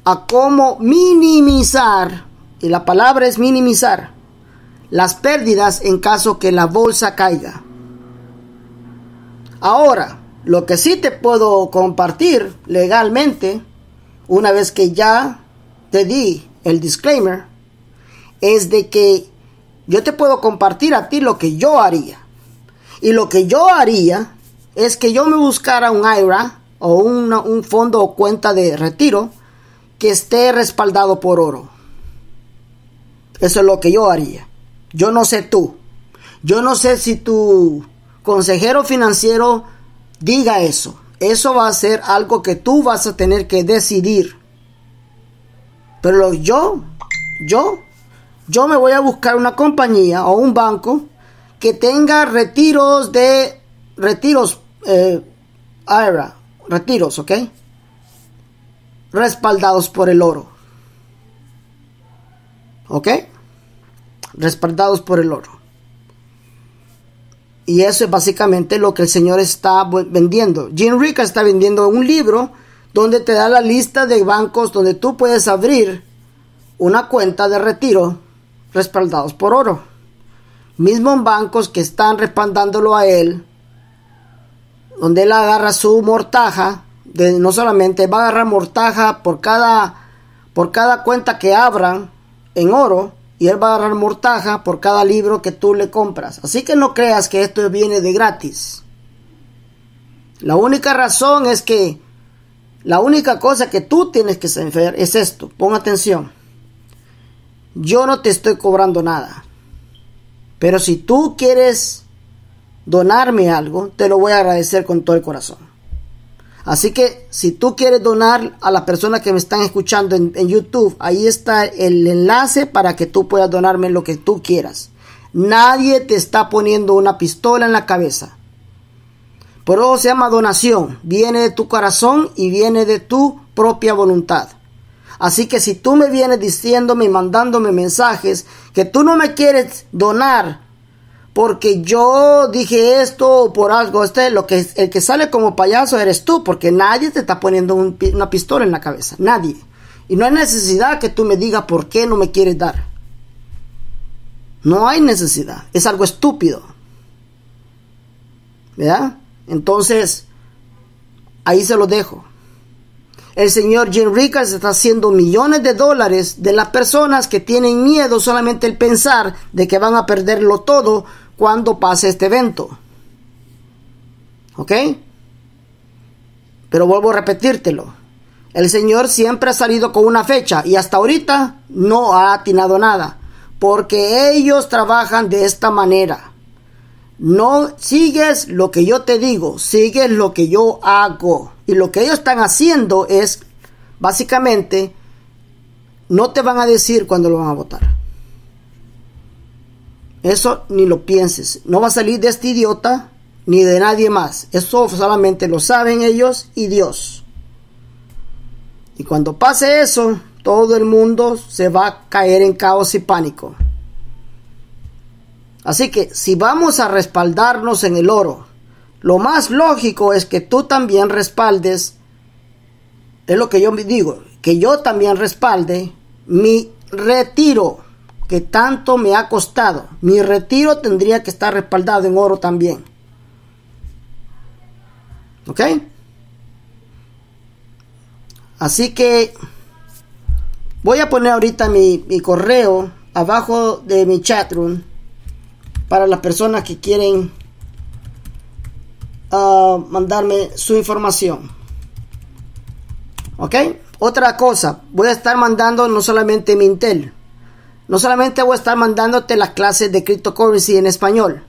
a cómo minimizar, y la palabra es minimizar, las pérdidas en caso que la bolsa caiga. Ahora, lo que sí te puedo compartir legalmente, una vez que ya te di el disclaimer, es de que yo te puedo compartir a ti lo que yo haría. Y lo que yo haría es que yo me buscara un I R A o una, un fondo o cuenta de retiro que esté respaldado por oro. Eso es lo que yo haría. Yo no sé tú. Yo no sé si tu consejero financiero diga eso. Eso va a ser algo que tú vas a tener que decidir. Pero lo, yo, yo, yo me voy a buscar una compañía o un banco que tenga retiros de, retiros, eh, I R A, retiros, ¿ok? Respaldados por el oro. ¿Ok? Respaldados por el oro. Y eso es básicamente lo que el señor está vendiendo. Jim Rickards está vendiendo un libro donde te da la lista de bancos donde tú puedes abrir una cuenta de retiro respaldados por oro. Mismos bancos que están respaldándolo a él donde él agarra su mortaja, de, no solamente va a agarrar mortaja por cada, por cada cuenta que abran en oro, y él va a agarrar mortaja por cada libro que tú le compras. Así que no creas que esto viene de gratis. La única razón es que, la única cosa que tú tienes que saber es esto. Pon atención. Yo no te estoy cobrando nada. Pero si tú quieres donarme algo, te lo voy a agradecer con todo el corazón. Así que si tú quieres donar a las personas que me están escuchando en, en YouTube, ahí está el enlace para que tú puedas donarme lo que tú quieras. Nadie te está poniendo una pistola en la cabeza. Por eso se llama donación. Viene de tu corazón y viene de tu propia voluntad. Así que si tú me vienes diciéndome y mandándome mensajes que tú no me quieres donar porque yo dije esto o por algo, este, lo que, el que sale como payaso eres tú, porque nadie te está poniendo un, una pistola en la cabeza. Nadie. Y no hay necesidad que tú me digas por qué no me quieres dar. No hay necesidad. Es algo estúpido. ¿Verdad? Entonces, ahí se lo dejo. El señor Jim Rickards está haciendo millones de dólares de las personas que tienen miedo solamente el pensar de que van a perderlo todo cuando pase este evento. ¿Ok? Pero vuelvo a repetírtelo. El señor siempre ha salido con una fecha y hasta ahorita no ha atinado nada, porque ellos trabajan de esta manera. No sigues lo que yo te digo, sigues lo que yo hago. Y lo que ellos están haciendo es, básicamente, no te van a decir cuándo lo van a votar. Eso ni lo pienses. No va a salir de este idiota ni de nadie más. Eso solamente lo saben ellos y Dios. Y cuando pase eso, todo el mundo se va a caer en caos y pánico. Así que si vamos a respaldarnos en el oro, lo más lógico es que tú también respaldes, es lo que yo digo, que yo también respalde mi retiro, que tanto me ha costado. Mi retiro tendría que estar respaldado en oro también. ¿Ok? Así que voy a poner ahorita mi, mi correo abajo de mi chatroom, para las personas que quieren uh, mandarme su información. ¿Ok? Otra cosa, voy a estar mandando no solamente mi Intel, no solamente voy a estar mandándote las clases de cryptocurrency en español,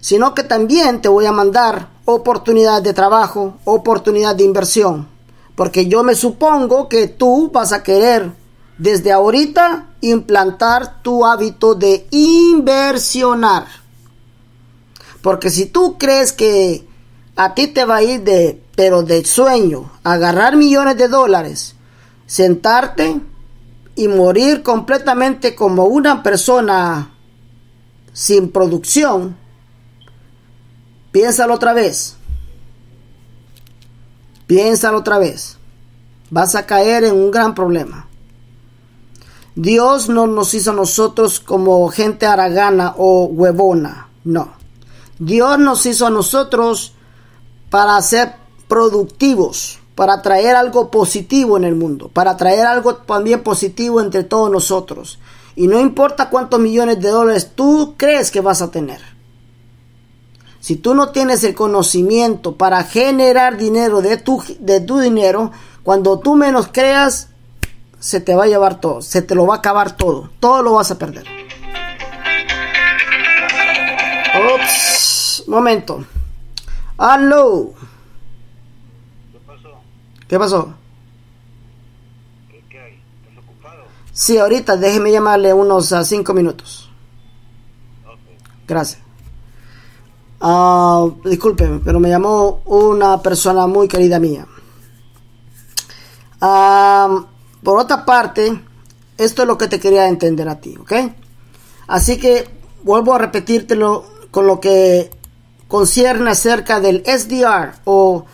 sino que también te voy a mandar oportunidades de trabajo, oportunidades de inversión, porque yo me supongo que tú vas a querer desde ahorita implantar tu hábito de inversionar. Porque si tú crees que a ti te va a ir de, pero de sueño, agarrar millones de dólares, sentarte y morir completamente como una persona sin producción, piénsalo otra vez. Piénsalo otra vez. Vas a caer en un gran problema. Dios no nos hizo a nosotros como gente haragana o huevona, no. Dios nos hizo a nosotros para ser productivos, para traer algo positivo en el mundo, para traer algo también positivo entre todos nosotros. Y no importa cuántos millones de dólares tú crees que vas a tener. Si tú no tienes el conocimiento para generar dinero de tu, de tu dinero, cuando tú menos creas, se te va a llevar todo, se te lo va a acabar todo, todo lo vas a perder. Ups, momento. Aló. ¿Qué pasó? ¿Qué pasó? ¿Qué, qué hay? ¿Estás ocupado? Sí, ahorita déjeme llamarle unos uh, cinco minutos. Okay. Gracias. Uh, discúlpeme, pero me llamó una persona muy querida mía. Ah... Uh, Por otra parte, esto es lo que te quería entender a ti, ¿ok? Así que vuelvo a repetírtelo con lo que concierne acerca del S D R o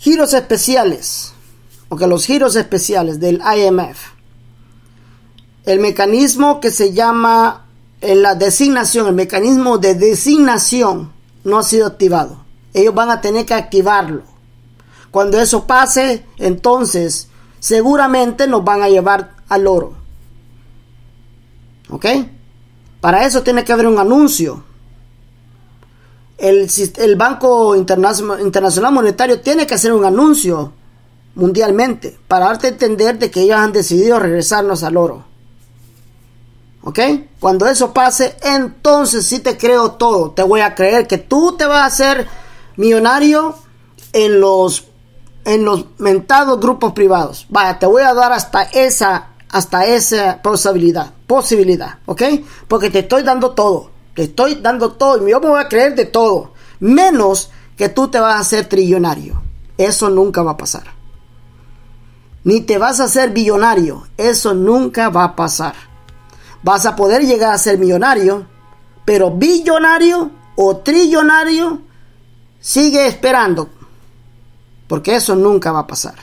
giros especiales, o que los giros especiales del I M F. El mecanismo que se llama en la designación, el mecanismo de designación no ha sido activado. ellos van a tener que activarlo. Cuando eso pase, entonces seguramente nos van a llevar al oro. ¿Ok? Para eso tiene que haber un anuncio. El, el Banco Internacional Monetario tiene que hacer un anuncio mundialmente para darte a entender de que ellos han decidido regresarnos al oro. ¿Ok? Cuando eso pase, entonces sí te creo todo. Te voy a creer que tú te vas a hacer millonario en los, en los mentados grupos privados. Vaya, te voy a dar hasta esa, hasta esa posibilidad. Posibilidad, ¿ok? Porque te estoy dando todo. Te estoy dando todo y yo me voy a creer de todo. Menos que tú te vas a hacer trillonario. Eso nunca va a pasar. Ni te vas a hacer billonario. Eso nunca va a pasar. Vas a poder llegar a ser millonario. Pero billonario o trillonario sigue esperando. Porque eso nunca va a pasar.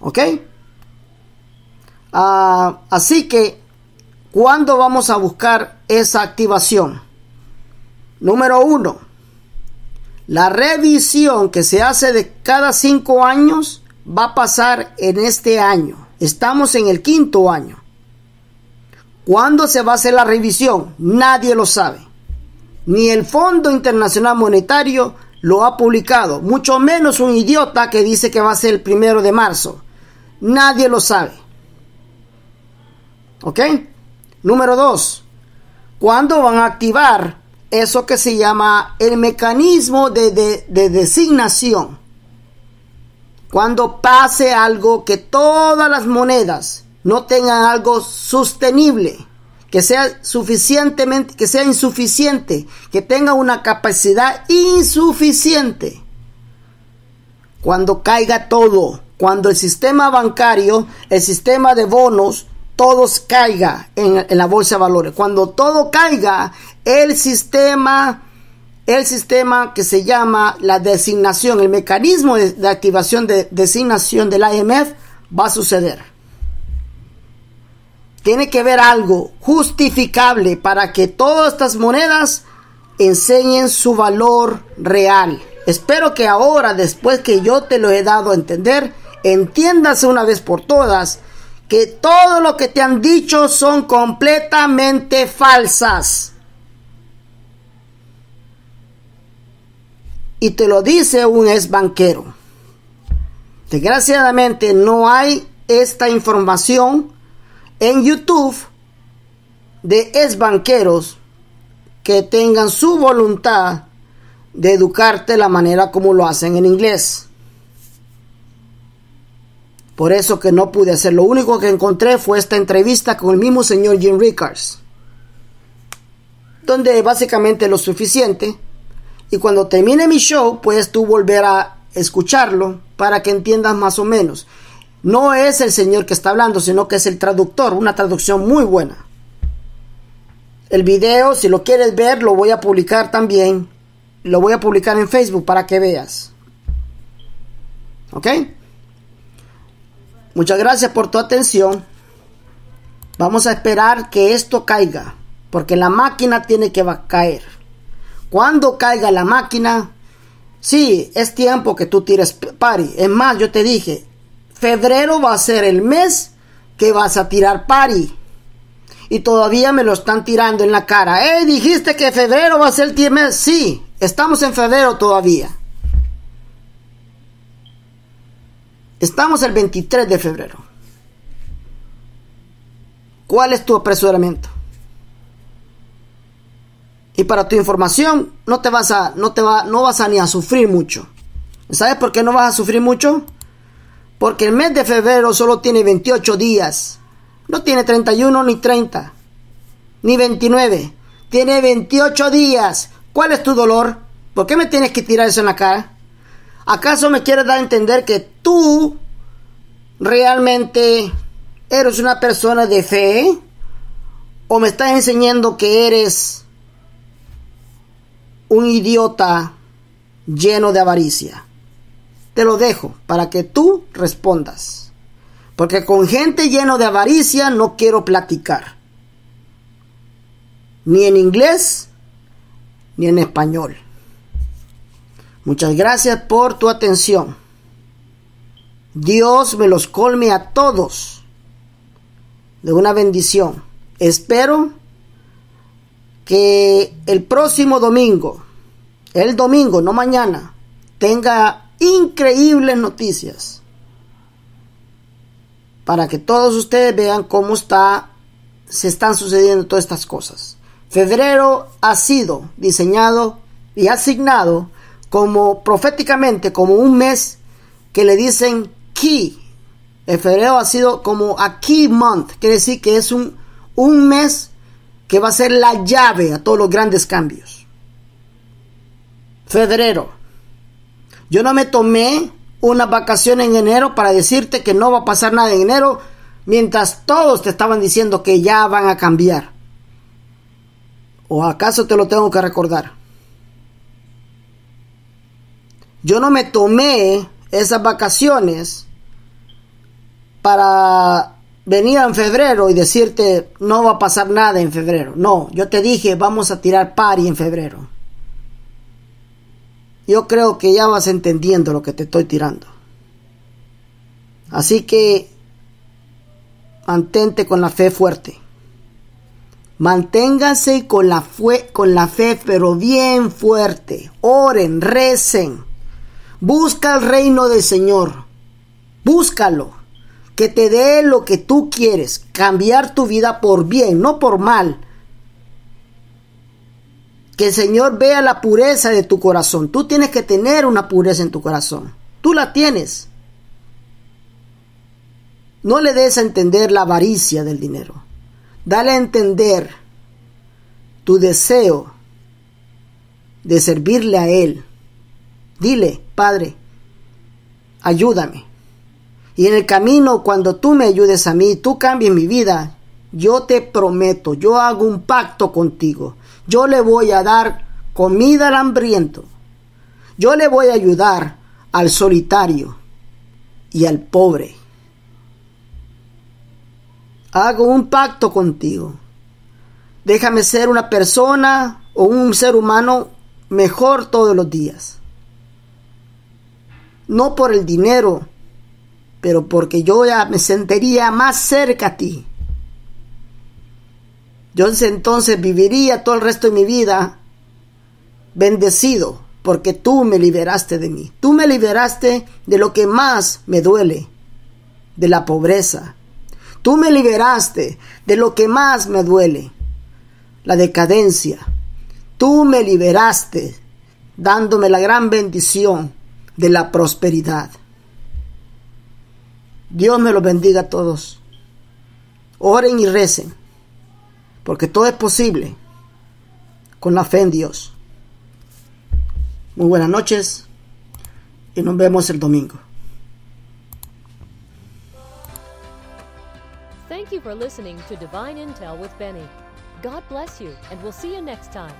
¿Ok? Uh, así que, ¿cuándo vamos a buscar esa activación? Número uno, la revisión que se hace de cada cinco años va a pasar en este año. Estamos en el quinto año. ¿Cuándo se va a hacer la revisión? Nadie lo sabe. Ni el Fondo Internacional Monetario lo ha publicado, mucho menos un idiota que dice que va a ser el primero de marzo. Nadie lo sabe. ¿Ok? Número dos, ¿cuándo van a activar eso que se llama el mecanismo de, de, de designación? Cuando pase algo que todas las monedas no tengan algo sostenible, que sea suficientemente, que sea insuficiente, que tenga una capacidad insuficiente. Cuando caiga todo, cuando el sistema bancario, el sistema de bonos, todos caiga en, en la bolsa de valores. Cuando todo caiga, el sistema, el sistema que se llama la designación, el mecanismo de, de activación de designación del I M F va a suceder. Tiene que haber algo justificable para que todas estas monedas enseñen su valor real. Espero que ahora, después que yo te lo he dado a entender, entiéndase una vez por todas que todo lo que te han dicho son completamente falsas. Y te lo dice un ex banquero. Desgraciadamente no hay esta información en YouTube de ex banqueros que tengan su voluntad de educarte de la manera como lo hacen en inglés. Por eso que no pude hacer. Lo único que encontré fue esta entrevista con el mismo señor Jim Rickards, donde básicamente lo suficiente. Y cuando termine mi show, puedes tú volver a escucharlo para que entiendas más o menos. No es el señor que está hablando, sino que es el traductor. Una traducción muy buena. El video, si lo quieres ver, lo voy a publicar también. Lo voy a publicar en Facebook para que veas. ¿Ok? Muchas gracias por tu atención. Vamos a esperar que esto caiga, porque la máquina tiene que caer. Cuando caiga la máquina, sí, es tiempo que tú tires party. Es más, yo te dije, febrero va a ser el mes que vas a tirar party. Y todavía me lo están tirando en la cara. ¡Eh! Dijiste que febrero va a ser el mes. Sí, estamos en febrero todavía. Estamos el veintitrés de febrero. ¿Cuál es tu apresuramiento? Y para tu información, no te vas a, no te va, no vas a ni a sufrir mucho. ¿Sabes por qué no vas a sufrir mucho? Porque el mes de febrero solo tiene veintiocho días. No tiene treinta y uno ni treinta. Ni veintinueve. Tiene veintiocho días. ¿Cuál es tu dolor? ¿Por qué me tienes que tirar eso en la cara? ¿Acaso me quieres dar a entender que tú realmente eres una persona de fe? ¿O me estás enseñando que eres un idiota lleno de avaricia? Te lo dejo para que tú respondas. Porque con gente lleno de avaricia no quiero platicar. Ni en inglés, ni en español. Muchas gracias por tu atención. Dios me los colme a todos de una bendición. Espero que el próximo domingo, el domingo, no mañana, tenga increíbles noticias para que todos ustedes vean cómo está, se están sucediendo todas estas cosas. Febrero ha sido diseñado y asignado como proféticamente como un mes que le dicen key. El febrero ha sido como a key month, quiere decir que es un, un mes que va a ser la llave a todos los grandes cambios. Febrero. Yo no me tomé una vacación en enero para decirte que no va a pasar nada en enero, mientras todos te estaban diciendo que ya van a cambiar. ¿O acaso te lo tengo que recordar? Yo no me tomé esas vacaciones para venir en febrero y decirte no va a pasar nada en febrero. No, yo te dije vamos a tirar party en febrero. Yo creo que ya vas entendiendo lo que te estoy tirando. Así que mantente con la fe fuerte. Manténgase con la, fue, con la fe pero bien fuerte. Oren, recen. Busca el reino del Señor. Búscalo. Que te dé lo que tú quieres. Cambiar tu vida por bien, no por mal. Que el Señor vea la pureza de tu corazón. Tú tienes que tener una pureza en tu corazón. Tú la tienes. No le des a entender la avaricia del dinero. Dale a entender tu deseo de servirle a Él. Dile, Padre, ayúdame. Y en el camino, cuando tú me ayudes a mí, tú cambies mi vida, yo te prometo, yo hago un pacto contigo. Yo le voy a dar comida al hambriento. Yo le voy a ayudar al solitario y al pobre. Hago un pacto contigo. Déjame ser una persona o un ser humano mejor todos los días. No por el dinero, pero porque yo ya me sentiría más cerca a ti. Yo entonces viviría todo el resto de mi vida bendecido, porque tú me liberaste de mí. Tú me liberaste de lo que más me duele, de la pobreza. Tú me liberaste de lo que más me duele, la decadencia. Tú me liberaste dándome la gran bendición de la prosperidad. Dios me los bendiga a todos. Oren y recen, porque todo es posible con la fe en Dios. Muy buenas noches y nos vemos el domingo. Thank you for listening to Divine Intel with Benny. God bless you and we'll see you next time.